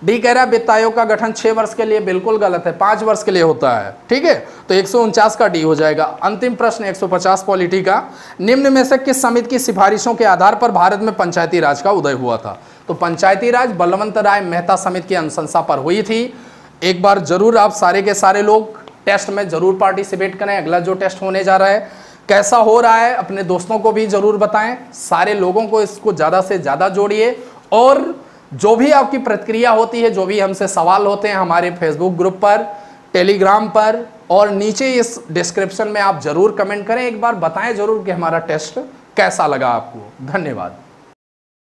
डी कह रहा है वित्त आयोग का गठन छः वर्ष के लिए, बिल्कुल गलत है, पाँच वर्ष के लिए होता है, ठीक है, तो एक सौ उनचास का डी हो जाएगा। अंतिम प्रश्न एक सौ पचास पॉलिटी का, निम्न में से किस समिति की सिफारिशों के आधार पर भारत में पंचायती राज का उदय हुआ था। तो पंचायती राज बलवंत राय मेहता समिति की अनुशंसा पर हुई थी। एक बार जरूर आप सारे के सारे लोग टेस्ट में जरूर पार्टिसिपेट करें। अगला जो टेस्ट होने जा रहा है कैसा हो रहा है अपने दोस्तों को भी जरूर बताएं, सारे लोगों को इसको ज़्यादा से ज़्यादा जोड़िए, और जो भी आपकी प्रतिक्रिया होती है, जो भी हमसे सवाल होते हैं, हमारे फेसबुक ग्रुप पर, टेलीग्राम पर और नीचे इस डिस्क्रिप्शन में आप जरूर कमेंट करें। एक बार बताएं जरूर कि हमारा टेस्ट कैसा लगा आपको। धन्यवाद।